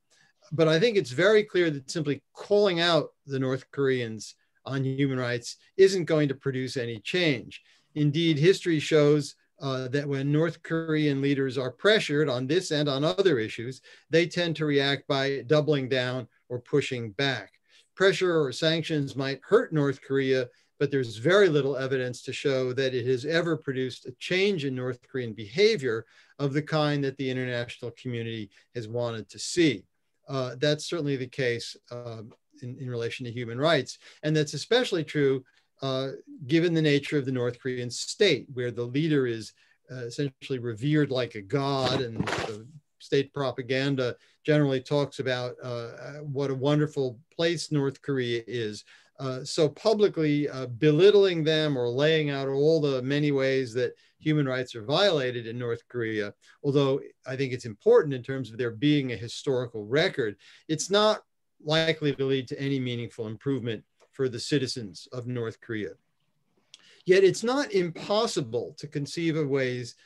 But I think it's very clear that simply calling out the North Koreans on human rights isn't going to produce any change. Indeed, history shows that when North Korean leaders are pressured on this and on other issues, they tend to react by doubling down or pushing back. Pressure or sanctions might hurt North Korea, but there's very little evidence to show that it has ever produced a change in North Korean behavior of the kind that the international community has wanted to see. That's certainly the case in relation to human rights. And that's especially true given the nature of the North Korean state, where the leader is essentially revered like a god, and the state propaganda generally talks about what a wonderful place North Korea is. So publicly belittling them or laying out all the many ways that human rights are violated in North Korea, although I think it's important in terms of there being a historical record, it's not likely to lead to any meaningful improvement for the citizens of North Korea. Yet it's not impossible to conceive of ways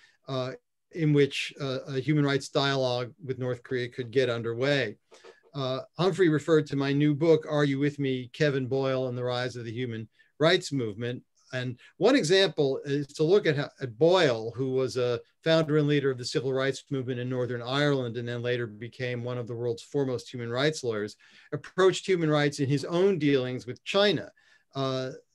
in which a human rights dialogue with North Korea could get underway. Humphrey referred to my new book, Are You With Me? Kevin Boyle and the Rise of the Human Rights Movement. And one example is to look at Boyle, who was a founder and leader of the civil rights movement in Northern Ireland, and then later became one of the world's foremost human rights lawyers, approached human rights in his own dealings with China.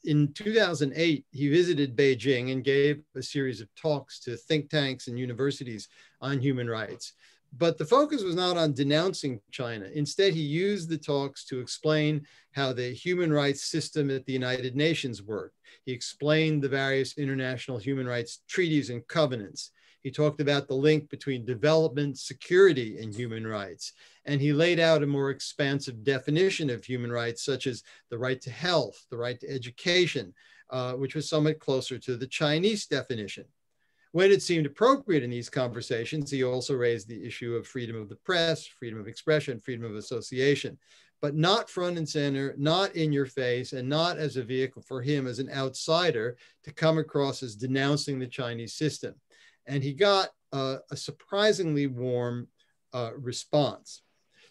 In 2008, he visited Beijing and gave a series of talks to think tanks and universities on human rights. But the focus was not on denouncing China. Instead, he used the talks to explain how the human rights system at the United Nations worked. He explained the various international human rights treaties and covenants. He talked about the link between development, security, and human rights. And he laid out a more expansive definition of human rights, such as the right to health, the right to education, which was somewhat closer to the Chinese definition. When it seemed appropriate in these conversations, he also raised the issue of freedom of the press, freedom of expression, freedom of association, but not front and center, not in your face, and not as a vehicle for him as an outsider to come across as denouncing the Chinese system. And he got a surprisingly warm response.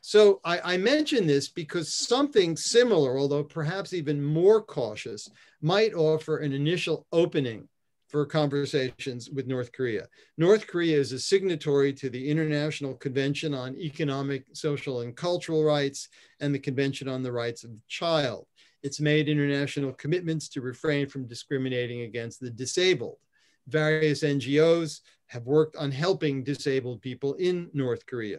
So I mention this because something similar, although perhaps even more cautious, might offer an initial opening for conversations with North Korea. North Korea is a signatory to the International Convention on Economic, Social, and Cultural Rights and the Convention on the Rights of the Child. It's made international commitments to refrain from discriminating against the disabled. Various NGOs have worked on helping disabled people in North Korea.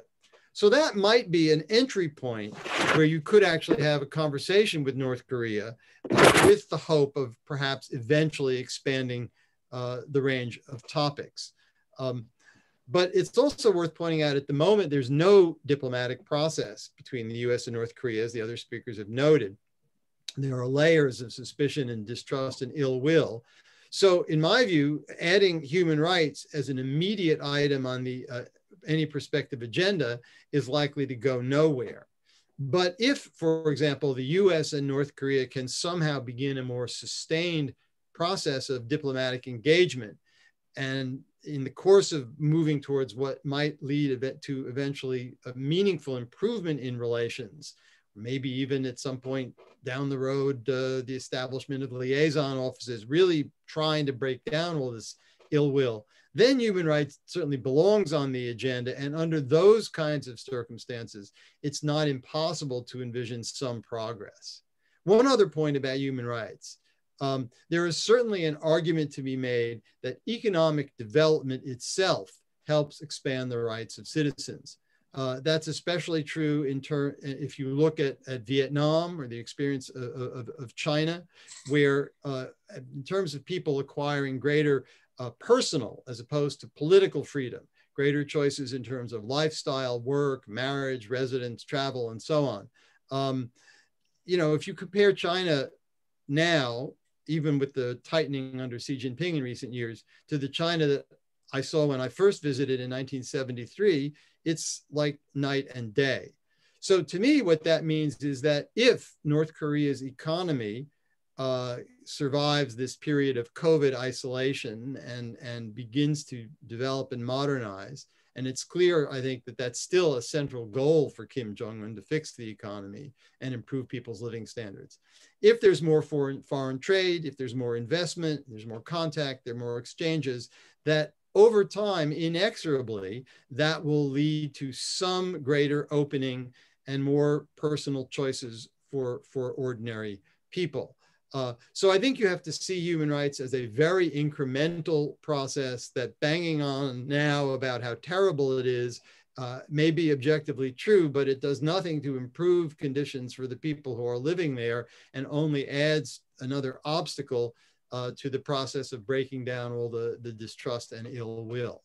So that might be an entry point where you could actually have a conversation with North Korea with the hope of perhaps eventually expanding the range of topics. But it's also worth pointing out at the moment, there's no diplomatic process between the US and North Korea, as the other speakers have noted. There are layers of suspicion and distrust and ill will. So in my view, adding human rights as an immediate item on the any prospective agenda is likely to go nowhere. But if, for example, the US and North Korea can somehow begin a more sustained process of diplomatic engagement, and in the course of moving towards what might lead to eventually a meaningful improvement in relations, maybe even at some point down the road, the establishment of liaison offices, really trying to break down all this ill will, then human rights certainly belongs on the agenda. And under those kinds of circumstances, it's not impossible to envision some progress. One other point about human rights. There is certainly an argument to be made that economic development itself helps expand the rights of citizens. That's especially true if you look at Vietnam or the experience of China, where in terms of people acquiring greater personal as opposed to political freedom, greater choices in terms of lifestyle, work, marriage, residence, travel, and so on. You know, if you compare China now, even with the tightening under Xi Jinping in recent years, to the China that I saw when I first visited in 1973, it's like night and day. So to me, what that means is that if North Korea's economy survives this period of COVID isolation and begins to develop and modernize, and it's clear, I think, that that's still a central goal for Kim Jong-un, to fix the economy and improve people's living standards. If there's more foreign trade, if there's more investment, there's more contact, there are more exchanges, that over time, inexorably, that will lead to some greater opening and more personal choices for ordinary people. So I think you have to see human rights as a very incremental process, that banging on now about how terrible it is may be objectively true, but it does nothing to improve conditions for the people who are living there, and only adds another obstacle to the process of breaking down all the distrust and ill will.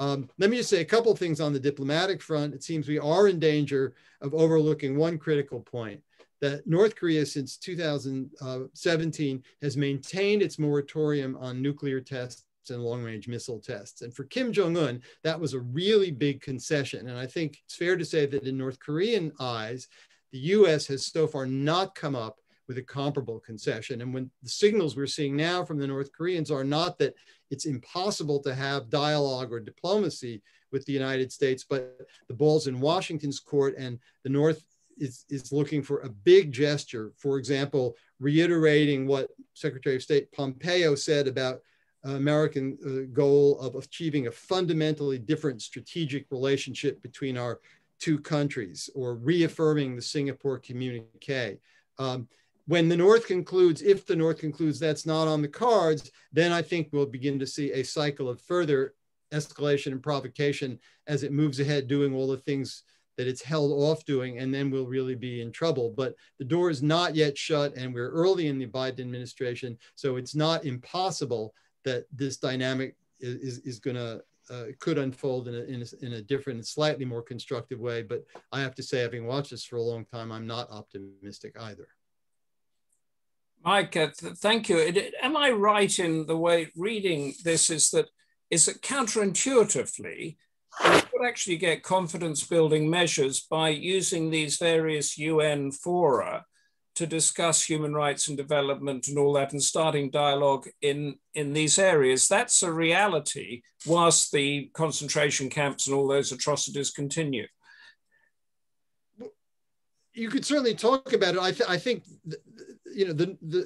Let me just say a couple of things on the diplomatic front. It seems we are in danger of overlooking one critical point, that North Korea since 2017 has maintained its moratorium on nuclear tests and long-range missile tests. And for Kim Jong-un, that was a really big concession. And I think it's fair to say that in North Korean eyes, the US has so far not come up with a comparable concession. And when the signals we're seeing now from the North Koreans are not that it's impossible to have dialogue or diplomacy with the United States, but the ball's in Washington's court, and the North is looking for a big gesture, for example, reiterating what Secretary of State Pompeo said about American goal of achieving a fundamentally different strategic relationship between our two countries, or reaffirming the Singapore communique. When the North concludes, if the North concludes that's not on the cards, then I think we'll begin to see a cycle of further escalation and provocation as it moves ahead, doing all the things that it's held off doing, and then we'll really be in trouble. But the door is not yet shut, and we're early in the Biden administration, so it's not impossible that this dynamic could unfold in a different and slightly more constructive way. But I have to say, having watched this for a long time, I'm not optimistic either. Mike, thank you. Am I right in the way reading this is that counterintuitively, you could actually get confidence-building measures by using these various UN fora to discuss human rights and development and all that, and starting dialogue in these areas? That's a reality whilst the concentration camps and all those atrocities continue. You could certainly talk about it. I think you know,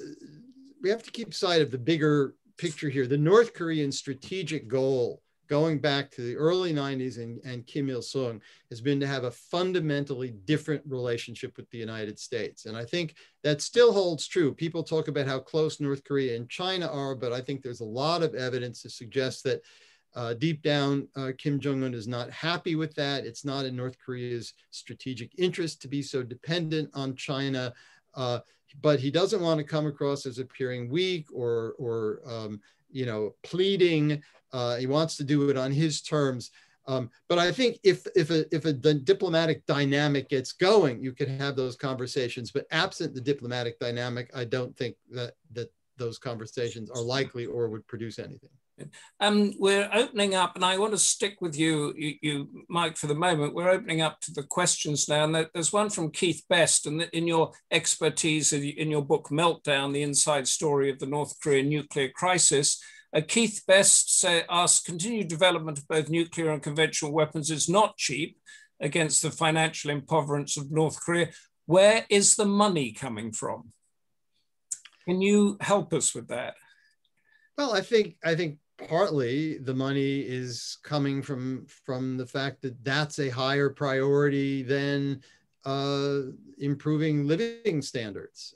we have to keep sight of the bigger picture here. The North Korean strategic goal, going back to the early 90s and Kim Il-sung, has been to have a fundamentally different relationship with the United States. And I think that still holds true. People talk about how close North Korea and China are, but I think there's a lot of evidence to suggest that deep down, Kim Jong-un is not happy with that. It's not in North Korea's strategic interest to be so dependent on China, but he doesn't want to come across as appearing weak or you know, pleading. He wants to do it on his terms. But I think if a diplomatic dynamic gets going, you can have those conversations. But absent the diplomatic dynamic, I don't think that those conversations are likely or would produce anything. We're opening up, and I want to stick with you, Mike, for the moment. We're opening up to the questions now, and there's one from Keith Best, and in your expertise in your book Meltdown, the inside story of the North Korean nuclear crisis, Keith Best asks, continued development of both nuclear and conventional weapons is not cheap against the financial impoverance of North Korea. Where is the money coming from? Can you help us with that? Well, I think partly the money is coming from the fact that that's a higher priority than improving living standards.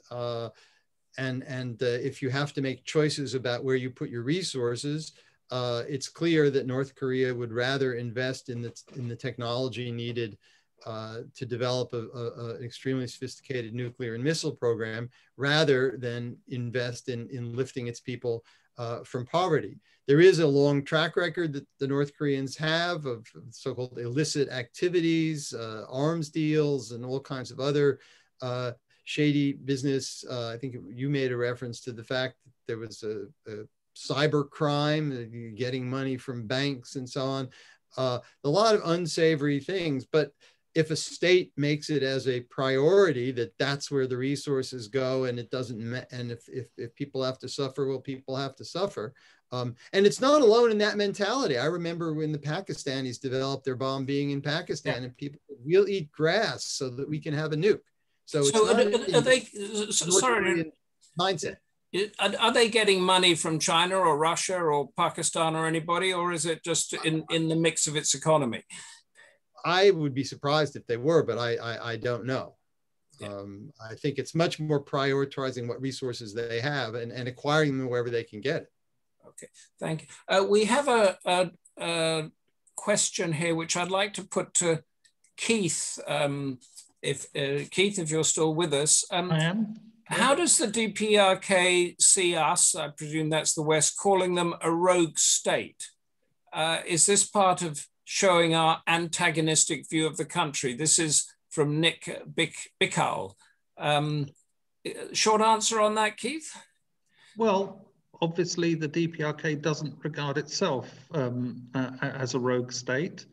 And if you have to make choices about where you put your resources, it's clear that North Korea would rather invest in the technology needed to develop an extremely sophisticated nuclear and missile program rather than invest in lifting its people from poverty. There is a long track record that the North Koreans have of so-called illicit activities, arms deals, and all kinds of other shady business. I think you made a reference to the fact that there was a cyber crime, getting money from banks and so on. A lot of unsavory things, but if a state makes it as a priority that that's where the resources go, and it doesn't, and if people have to suffer, well, people have to suffer. And it's not alone in that mentality. I remember when the Pakistanis developed their bomb being in Pakistan, yeah. And people said, we'll eat grass so that we can have a nuke. So, mindset. Are they getting money from China or Russia or Pakistan or anybody, or is it just in the mix of its economy? I would be surprised if they were, but I don't know. Yeah. I think it's much more prioritizing what resources they have and acquiring them wherever they can get it. Okay, thank you. We have a question here, which I'd like to put to Keith. Keith, if you're still with us. I am. How does the DPRK see us, I presume that's the West, calling them a rogue state? Is this part of showing our antagonistic view of the country? This is from Nick Bickal. Short answer on that, Keith? Well, obviously the DPRK doesn't regard itself as a rogue state.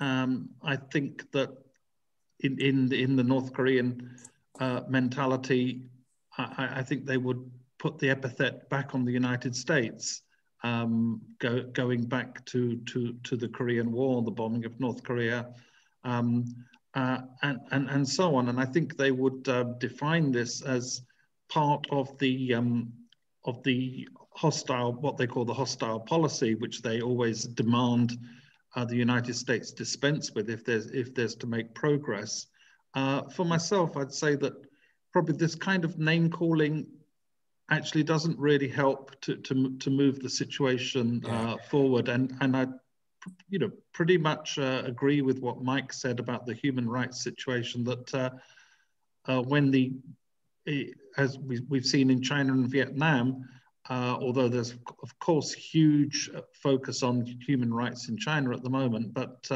I think that in the North Korean mentality, I think they would put the epithet back on the United States, going back to the Korean War, the bombing of North Korea, and so on. And I think they would define this as part of the hostile, what they call the hostile policy, which they always demand the United States dispense with if there's to make progress. For myself, I'd say that probably this kind of name calling actually doesn't really help to move the situation forward. And I, you know, pretty much agree with what Mike said about the human rights situation, that when as we've seen in China and Vietnam, although there's of course huge focus on human rights in China at the moment, but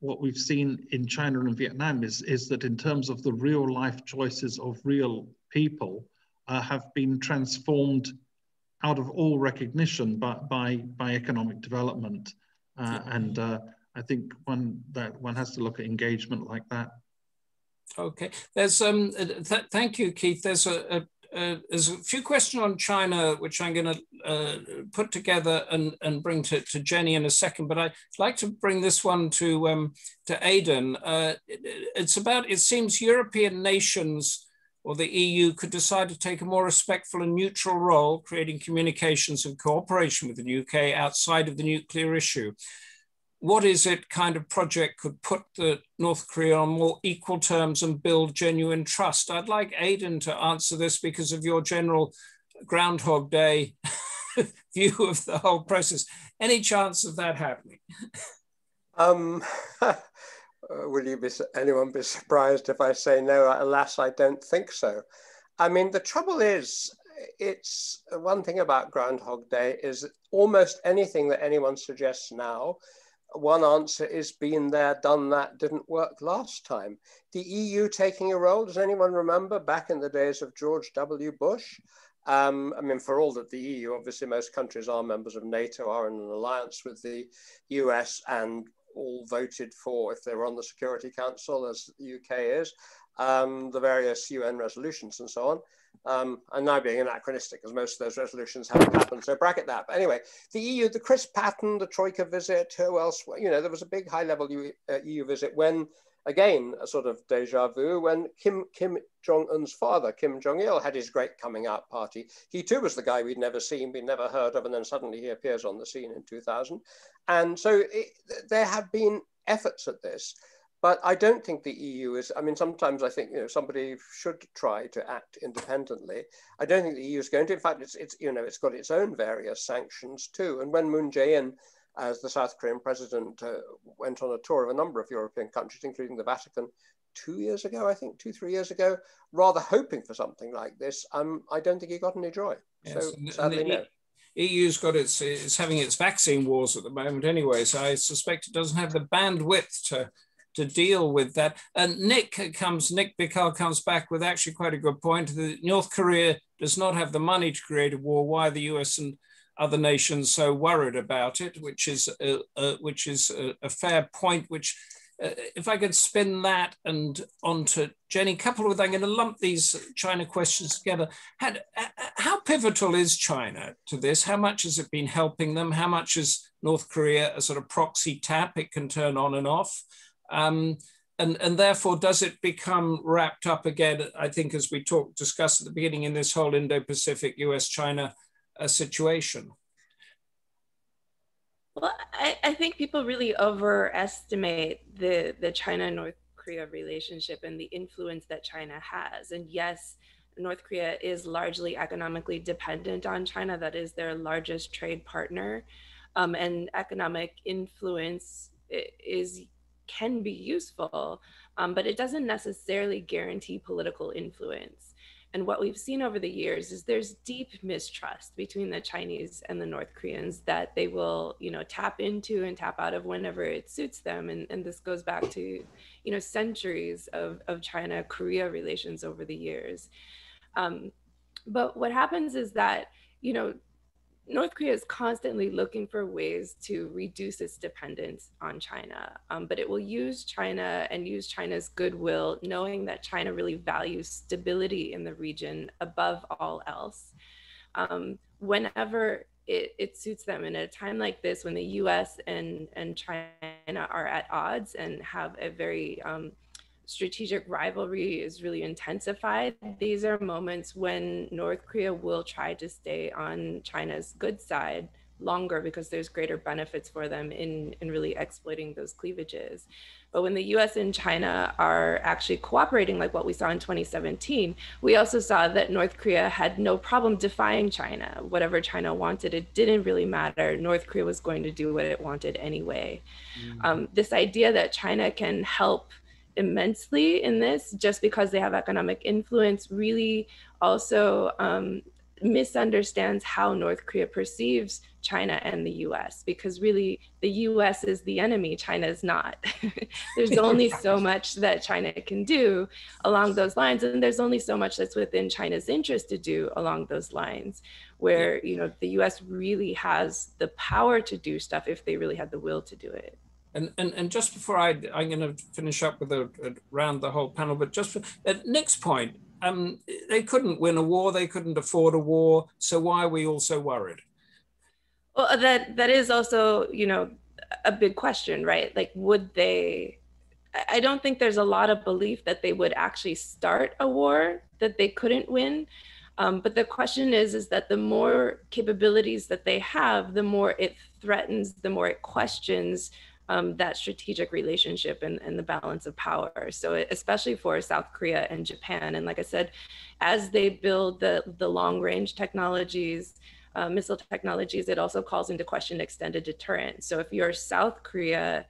what we've seen in China and Vietnam is that in terms of the real life choices of real people have been transformed out of all recognition by economic development. And I think one has to look at engagement like that. Okay, there's, thank you, Keith. There's a few questions on China, which I'm going to put together and bring to Jenny in a second, but I'd like to bring this one to Aidan. It's about, it seems European nations or the EU could decide to take a more respectful and neutral role, creating communications and cooperation with the UK outside of the nuclear issue. What is it kind of project could put the North Korea on more equal terms and build genuine trust? I'd like Aidan to answer this because of your general Groundhog Day view of the whole process. Any chance of that happening? Will anyone be surprised if I say no? Alas, I don't think so. I mean, the trouble is, it's one thing about Groundhog Day is almost anything that anyone suggests now, one answer is been there, done that, didn't work last time. The EU taking a role, does anyone remember back in the days of George W. Bush? I mean, for all that the EU, obviously most countries are members of NATO, are in an alliance with the US and all voted for, if they were on the Security Council as the UK is, the various UN resolutions and so on. I'm now being anachronistic because most of those resolutions haven't happened, so bracket that. But anyway, the EU, the Chris Patten, the Troika visit, who else? You know, there was a big high-level EU visit when, again, a sort of deja vu, when Kim Jong-un's father, Kim Jong-il, had his great coming out party. He too was the guy we'd never seen, we'd never heard of, and then suddenly he appears on the scene in 2000. And so there have been efforts at this. But I don't think the EU is, I mean, sometimes I think, you know, somebody should try to act independently. I don't think the EU is going to. In fact, it's you know, it's got its own various sanctions too. And when Moon Jae-in as the South Korean president went on a tour of a number of European countries, including the Vatican, 2 years ago, I think, 3 years ago, rather hoping for something like this. I don't think he got any joy. Yes. So sadly, no. EU's got it's having its vaccine wars at the moment anyway, so I suspect it doesn't have the bandwidth to deal with that. And Nick Bickard comes back with actually quite a good point, that North Korea does not have the money to create a war. Why are the US and other nations so worried about it? Which is a fair point, which if I could spin that and onto Jenny, coupled with, I'm going to lump these China questions together. How pivotal is China to this? How much has it been helping them? How much is North Korea a sort of proxy tap it can turn on and off? And therefore, does it become wrapped up again, I think, as we discussed at the beginning, in this whole Indo-Pacific US-China situation? Well, I think people really overestimate the China-North Korea relationship and the influence that China has. And yes, North Korea is largely economically dependent on China. That is their largest trade partner. And economic influence can be useful, but it doesn't necessarily guarantee political influence. And what we've seen over the years is there's deep mistrust between the Chinese and the North Koreans that they will, tap into and tap out of whenever it suits them. And this goes back to, centuries of China-Korea relations over the years. But what happens is that, North Korea is constantly looking for ways to reduce its dependence on China, but it will use China and use China's goodwill, knowing that China really values stability in the region above all else. Whenever it suits them, and at a time like this, when the US and China are at odds and have a very strategic rivalry is really intensified, these are moments when North Korea will try to stay on China's good side longer because there's greater benefits for them in really exploiting those cleavages. But when the US and China are actually cooperating, like what we saw in 2017, we also saw that North Korea had no problem defying China. Whatever China wanted, it didn't really matter. North Korea was going to do what it wanted anyway. Mm. This idea that China can help immensely in this just because they have economic influence really also misunderstands how North Korea perceives China and the US, because really the US is the enemy, China is not. There's only so much that China can do along those lines, and there's only so much that's within China's interest to do along those lines, where the US really has the power to do stuff if they really had the will to do it. And just before I'm going to finish up with a round the whole panel, but just at Nick's point, they couldn't win a war, they couldn't afford a war, so why are we all so worried? Well, that is also, a big question, right? Like, I don't think there's a lot of belief that they would actually start a war that they couldn't win. But the question is that the more capabilities that they have, the more it threatens, the more it questions that strategic relationship and the balance of power. So especially for South Korea and Japan. And like I said, as they build the long range technologies, missile technologies, it also calls into question extended deterrence. So if you're South Korea,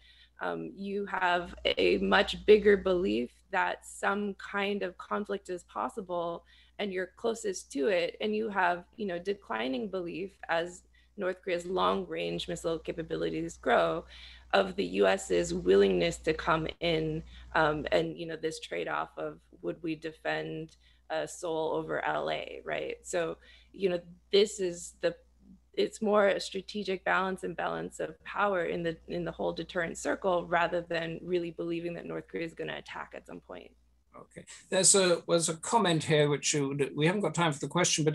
you have a much bigger belief that some kind of conflict is possible and you're closest to it. And you have, declining belief as North Korea's long range missile capabilities grow, of the US's willingness to come in and this trade-off of would we defend Seoul over LA, right? So this is it's more a strategic balance and balance of power in the whole deterrent circle, rather than really believing that North Korea is going to attack at some point. Okay, there's a comment here which we haven't got time for the question, but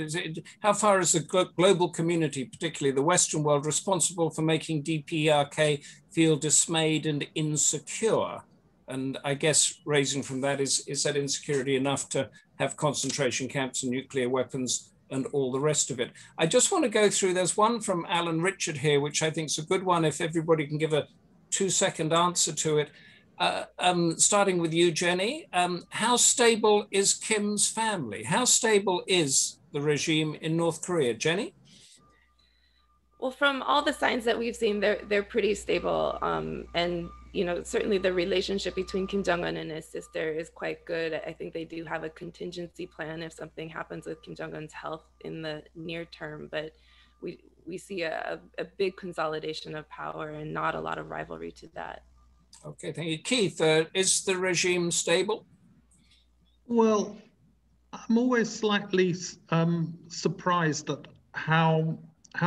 how far is the global community, particularly the Western world, responsible for making DPRK feel dismayed and insecure? And I guess raising from that is that insecurity enough to have concentration camps and nuclear weapons and all the rest of it? I just want to go through, there's one from Alan Richard here, which I think is a good one if everybody can give a 2-second answer to it. Starting with you, Jenny, how stable is Kim's family? How stable is the regime in North Korea? Jenny? Well, from all the signs that we've seen, they're pretty stable. And you know, certainly the relationship between Kim Jong-un and his sister is quite good. I think they do have a contingency plan if something happens with Kim Jong-un's health in the near term, but we see a big consolidation of power and not a lot of rivalry to that. Okay, thank you. Keith, is the regime stable? Well, I'm always slightly surprised at how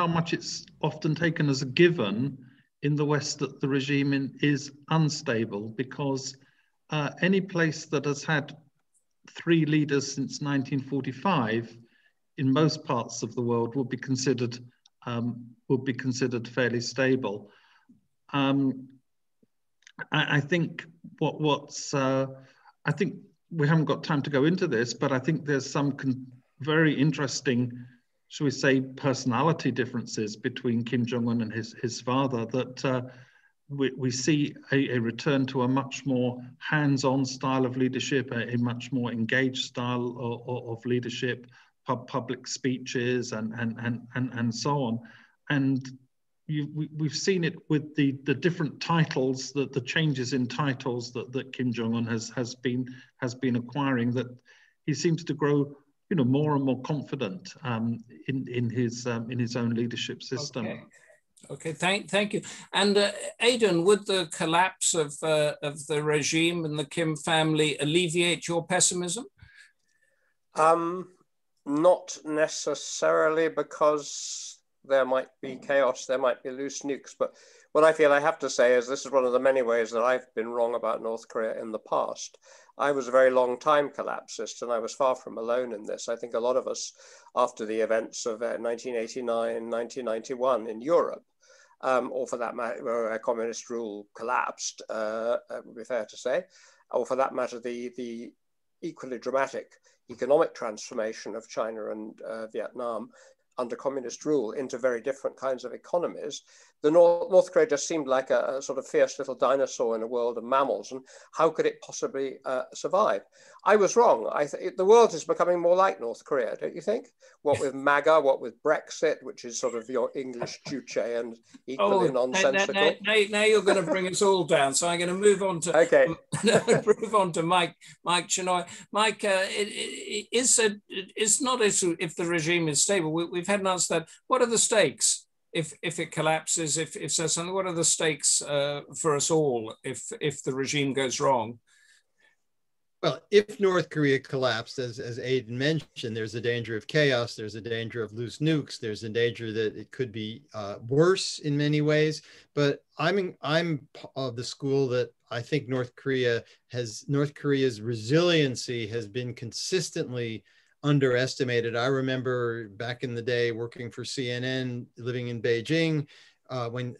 much it's often taken as a given in the West that the regime is unstable, because any place that has had three leaders since 1945 in most parts of the world would be considered fairly stable. I think I think we haven't got time to go into this, but I think there's some very interesting, should we say, personality differences between Kim Jong-un and his father, that we see a return to a much more hands-on style of leadership, a much more engaged style of leadership, public speeches and so on. And we've seen it with the different titles, the changes in titles that Kim Jong-un has been acquiring, that he seems to grow, you know, more and more confident in his own leadership system. Okay, thank you. And Aidan, would the collapse of the regime and the Kim family alleviate your pessimism? Not necessarily, because there might be chaos, there might be loose nukes. But what I feel I have to say is this is one of the many ways that I've been wrong about North Korea in the past. I was a very long time collapsist, and I was far from alone in this. I think a lot of us, after the events of 1989, 1991 in Europe, or for that matter, where communist rule collapsed, it would be fair to say, or for that matter, the equally dramatic economic transformation of China and Vietnam under communist rule into very different kinds of economies, the North Korea just seemed like a sort of fierce little dinosaur in a world of mammals, and how could it possibly survive? I was wrong. The world is becoming more like North Korea, don't you think? What with MAGA, what with Brexit, which is sort of your English Juche and equally nonsensical. Now you're going to bring us all down, so I'm going to move on to okay. Move on to Mike Chinoy. Mike, it's not if the regime is stable. We've had an answer to that. What are the stakes? If it collapses, if there's something, what are the stakes for us all if the regime goes wrong? Well, if North Korea collapsed, as Aidan mentioned, there's a danger of chaos, there's a danger of loose nukes, there's a danger that it could be worse in many ways. But I'm of the school that I think North Korea's resiliency has been consistently underestimated. I remember back in the day working for CNN, living in Beijing, when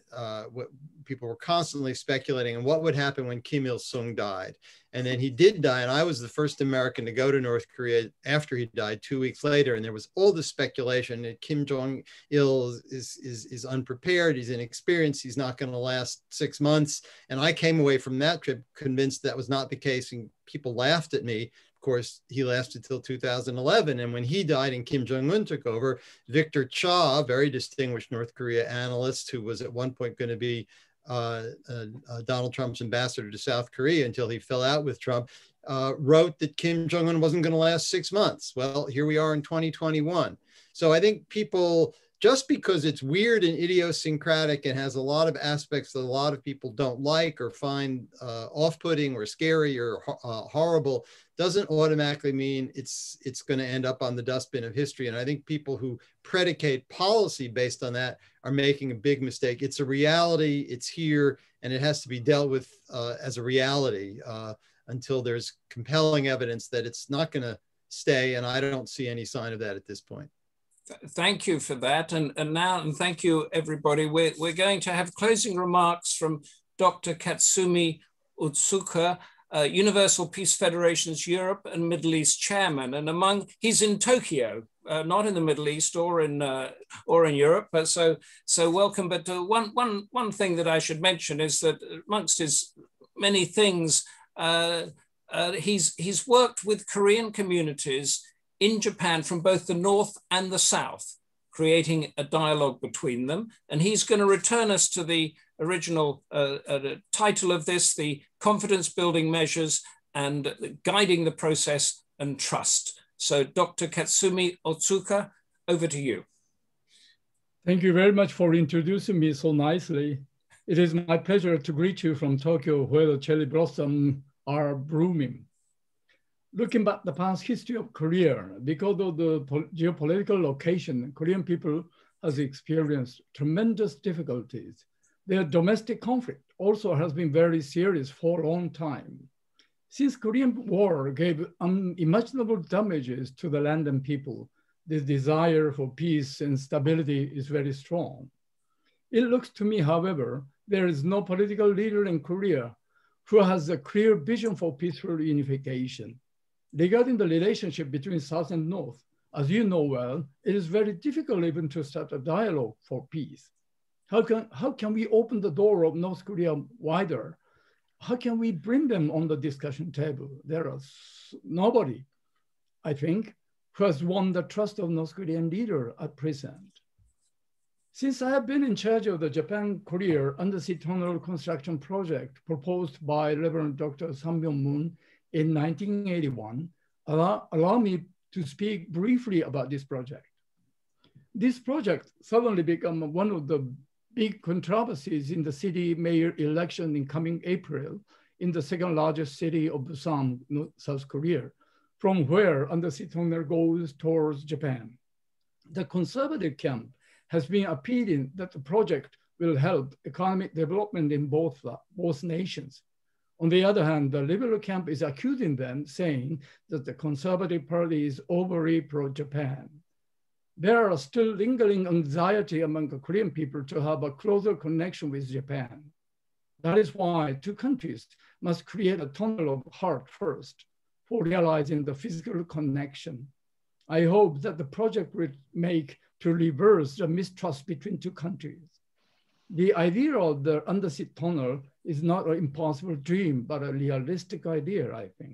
people were constantly speculating on what would happen when Kim Il-sung died. And then he did die, and I was the first American to go to North Korea after he died 2 weeks later, and there was all the speculation that Kim Jong-il is unprepared, he's inexperienced, he's not going to last 6 months. And I came away from that trip convinced that was not the case, and people laughed at me. Of course, he lasted till 2011, and when he died and Kim Jong-un took over, Victor Cha, very distinguished North Korea analyst who was at one point going to be Donald Trump's ambassador to South Korea until he fell out with Trump, wrote that Kim Jong-un wasn't going to last 6 months. Well, here we are in 2021. So I think people, just because it's weird and idiosyncratic and has a lot of aspects that a lot of people don't like or find off-putting or scary or horrible, doesn't automatically mean it's going to end up on the dustbin of history. And I think people who predicate policy based on that are making a big mistake. It's a reality, it's here, and it has to be dealt with as a reality until there's compelling evidence that it's not going to stay. And I don't see any sign of that at this point. Thank you for that. And thank you, everybody. We're going to have closing remarks from Dr. Katsumi Otsuka, Universal Peace Federation's Europe and Middle East chairman. And he's in Tokyo, not in the Middle East or in Europe. But so welcome. But one thing that I should mention is that amongst his many things, he's worked with Korean communities in Japan from both the North and the South. creating a dialogue between them. And he's going to return us to the original title of this, the confidence building measures and guiding the process and trust. So Dr. Katsumi Otsuka, over to you. Thank you very much for introducing me so nicely. It is my pleasure to greet you from Tokyo, where the cherry blossoms are blooming. Looking back the past history of Korea, because of the geopolitical location, Korean people has experienced tremendous difficulties. Their domestic conflict also has been very serious for a long time. Since Korean War gave unimaginable damages to the land and people, the desire for peace and stability is very strong. It looks to me, however, there is no political leader in Korea who has a clear vision for peaceful unification. Regarding the relationship between South and North, as you know well, it is very difficult even to start a dialogue for peace. How can we open the door of North Korea wider? How can we bring them on the discussion table? There is nobody, I think, who has won the trust of North Korean leader at present. Since I have been in charge of the Japan-Korea undersea tunnel construction project proposed by Reverend Dr. Sambyung Moon in 1981, allow me to speak briefly about this project. This project suddenly became one of the big controversies in the city mayor election in coming April in the second largest city of Busan, South Korea, from where undersea tunnel goes towards Japan. The conservative camp has been appealing that the project will help economic development in both nations. On the other hand, the liberal camp is accusing them, saying that the Conservative Party is overly pro-Japan. There are still lingering anxiety among the Korean people to have a closer connection with Japan. That is why two countries must create a tunnel of heart first for realizing the physical connection. I hope that the project will make to reverse the mistrust between two countries. The idea of the undersea tunnel is not an impossible dream, but a realistic idea, I think.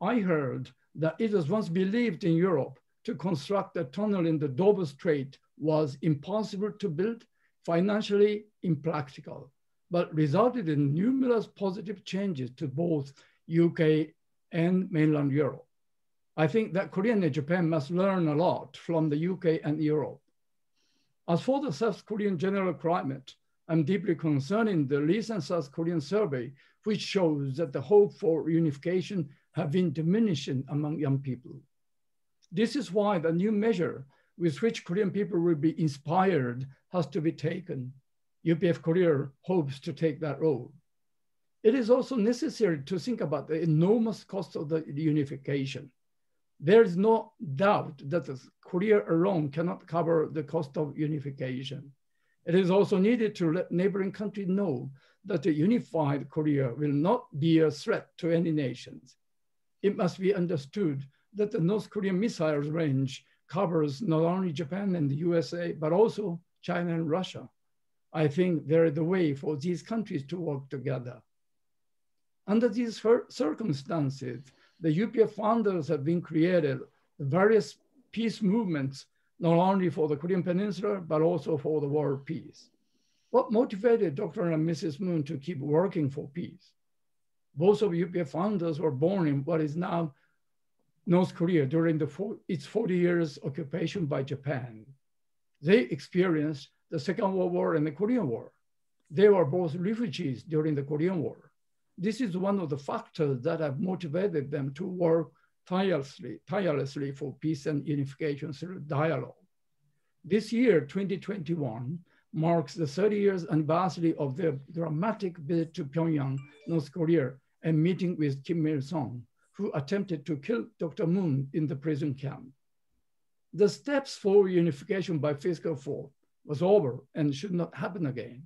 I heard that it was once believed in Europe to construct a tunnel in the Dover Strait was impossible to build, financially impractical, but resulted in numerous positive changes to both UK and mainland Europe. I think that Korea and Japan must learn a lot from the UK and Europe. As for the South Korean general climate, I'm deeply concerned in the recent South Korean survey, which shows that the hope for unification have been diminishing among young people. This is why the new measure with which Korean people will be inspired has to be taken. UPF Korea hopes to take that role. It is also necessary to think about the enormous cost of the unification. There is no doubt that Korea alone cannot cover the cost of unification. It is also needed to let neighboring countries know that a unified Korea will not be a threat to any nations. It must be understood that the North Korean missile range covers not only Japan and the USA, but also China and Russia. I think there is a way for these countries to work together. Under these circumstances, the UPF founders have been created various peace movements, not only for the Korean Peninsula, but also for the world peace. What motivated Dr. and Mrs. Moon to keep working for peace? Both of UPF founders were born in what is now North Korea during its 40 years occupation by Japan. They experienced the Second World War and the Korean War. They were both refugees during the Korean War. This is one of the factors that have motivated them to work tirelessly for peace and unification through dialogue. This year, 2021, marks the 30 years anniversary of their dramatic visit to Pyongyang, North Korea, and meeting with Kim Il-sung, who attempted to kill Dr. Moon in the prison camp. The steps for unification by physical force was over and should not happen again.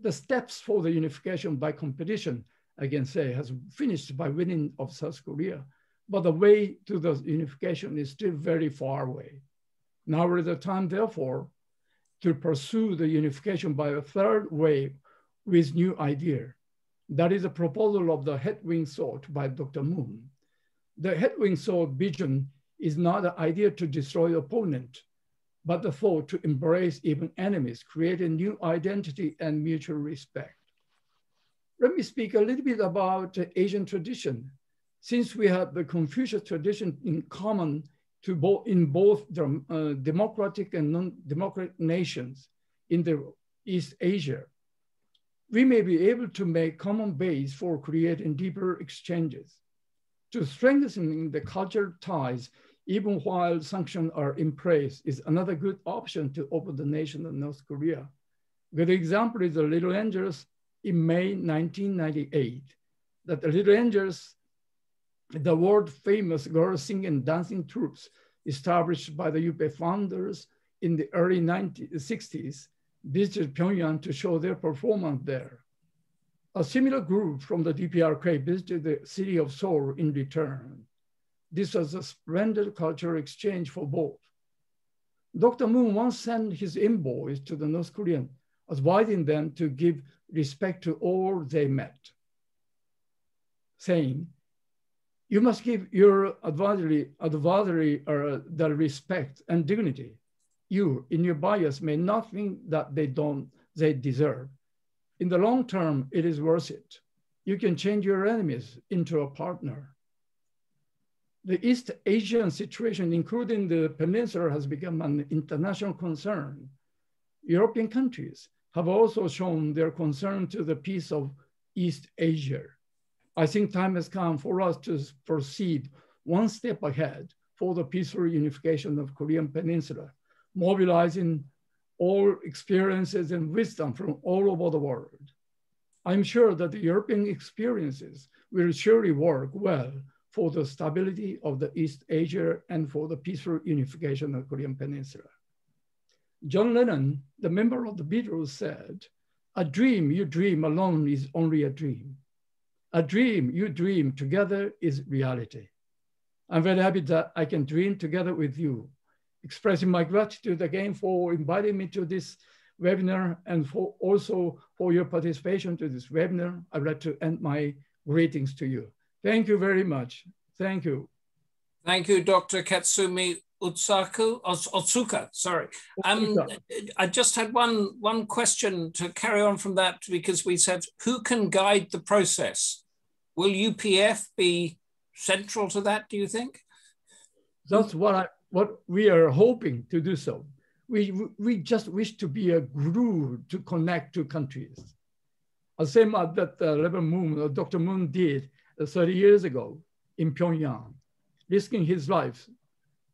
The steps for the unification by competition, I can say, has finished by winning of South Korea, but the way to the unification is still very far away. Now is the time, therefore, to pursue the unification by a third way with new idea. That is a proposal of the headwind thought by Dr. Moon. The headwind thought vision is not an idea to destroy opponent, but the foe to embrace even enemies, create a new identity and mutual respect. Let me speak a little bit about Asian tradition. Since we have the Confucius tradition in common to in both the democratic and non-democratic nations in the East Asia, we may be able to make common base for creating deeper exchanges, to strengthening the cultural ties even while sanctions are in place is another good option to open the nation of North Korea. Good example is the Little Angels in May 1998, that the Little Angels, the world famous girl singing and dancing troops established by the UP founders in the early 1960s, visited Pyongyang to show their performance there. A similar group from the DPRK visited the city of Seoul in return. This was a splendid cultural exchange for both. Dr. Moon once sent his envoys to the North Koreans, advising them to give respect to all they met, saying, you must give your adversary the respect and dignity. You, in your bias, may not think that they deserve. In the long term, it is worth it. You can change your enemies into a partner. The East Asian situation, including the peninsula, has become an international concern. European countries have also shown their concern to the peace of East Asia. I think time has come for us to proceed one step ahead for the peaceful unification of Korean Peninsula, mobilizing all experiences and wisdom from all over the world. I'm sure that the European experiences will surely work well for the stability of the East Asia and for the peaceful unification of Korean Peninsula. John Lennon, the member of the Beatles, said, a dream you dream alone is only a dream. A dream you dream together is reality. I'm very happy that I can dream together with you, expressing my gratitude again for inviting me to this webinar and for also for your participation to this webinar. I'd like to end my greetings to you. Thank you very much. Thank you. Thank you, Dr. Katsumi Otsuka, sorry. I just had one question to carry on from that, because we said, who can guide the process? Will UPF be central to that, do you think? That's what we are hoping to do so. We just wish to be a glue to connect two countries. The same that Reverend Moon, Dr. Moon did 30 years ago in Pyongyang, risking his life.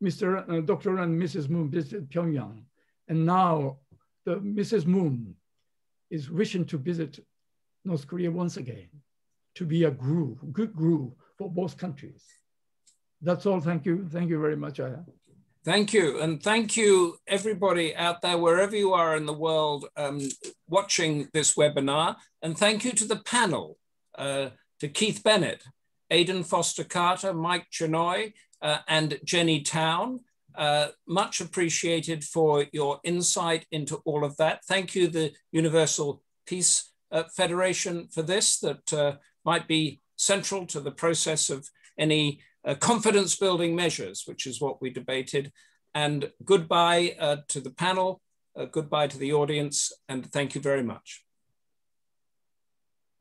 Dr. and Mrs. Moon visited Pyongyang, and now the Mrs. Moon is wishing to visit North Korea once again, to be a good groove for both countries. That's all, thank you. Thank you very much, Aya. Thank you, and thank you everybody out there, wherever you are in the world, watching this webinar, and thank you to the panel, to Keith Bennett, Aidan Foster-Carter, Mike Chenoy, and Jenny Town. Much appreciated for your insight into all of that. Thank you, the Universal Peace Federation, for this, that might be central to the process of any confidence building measures, which is what we debated. And goodbye to the panel, goodbye to the audience, and thank you very much.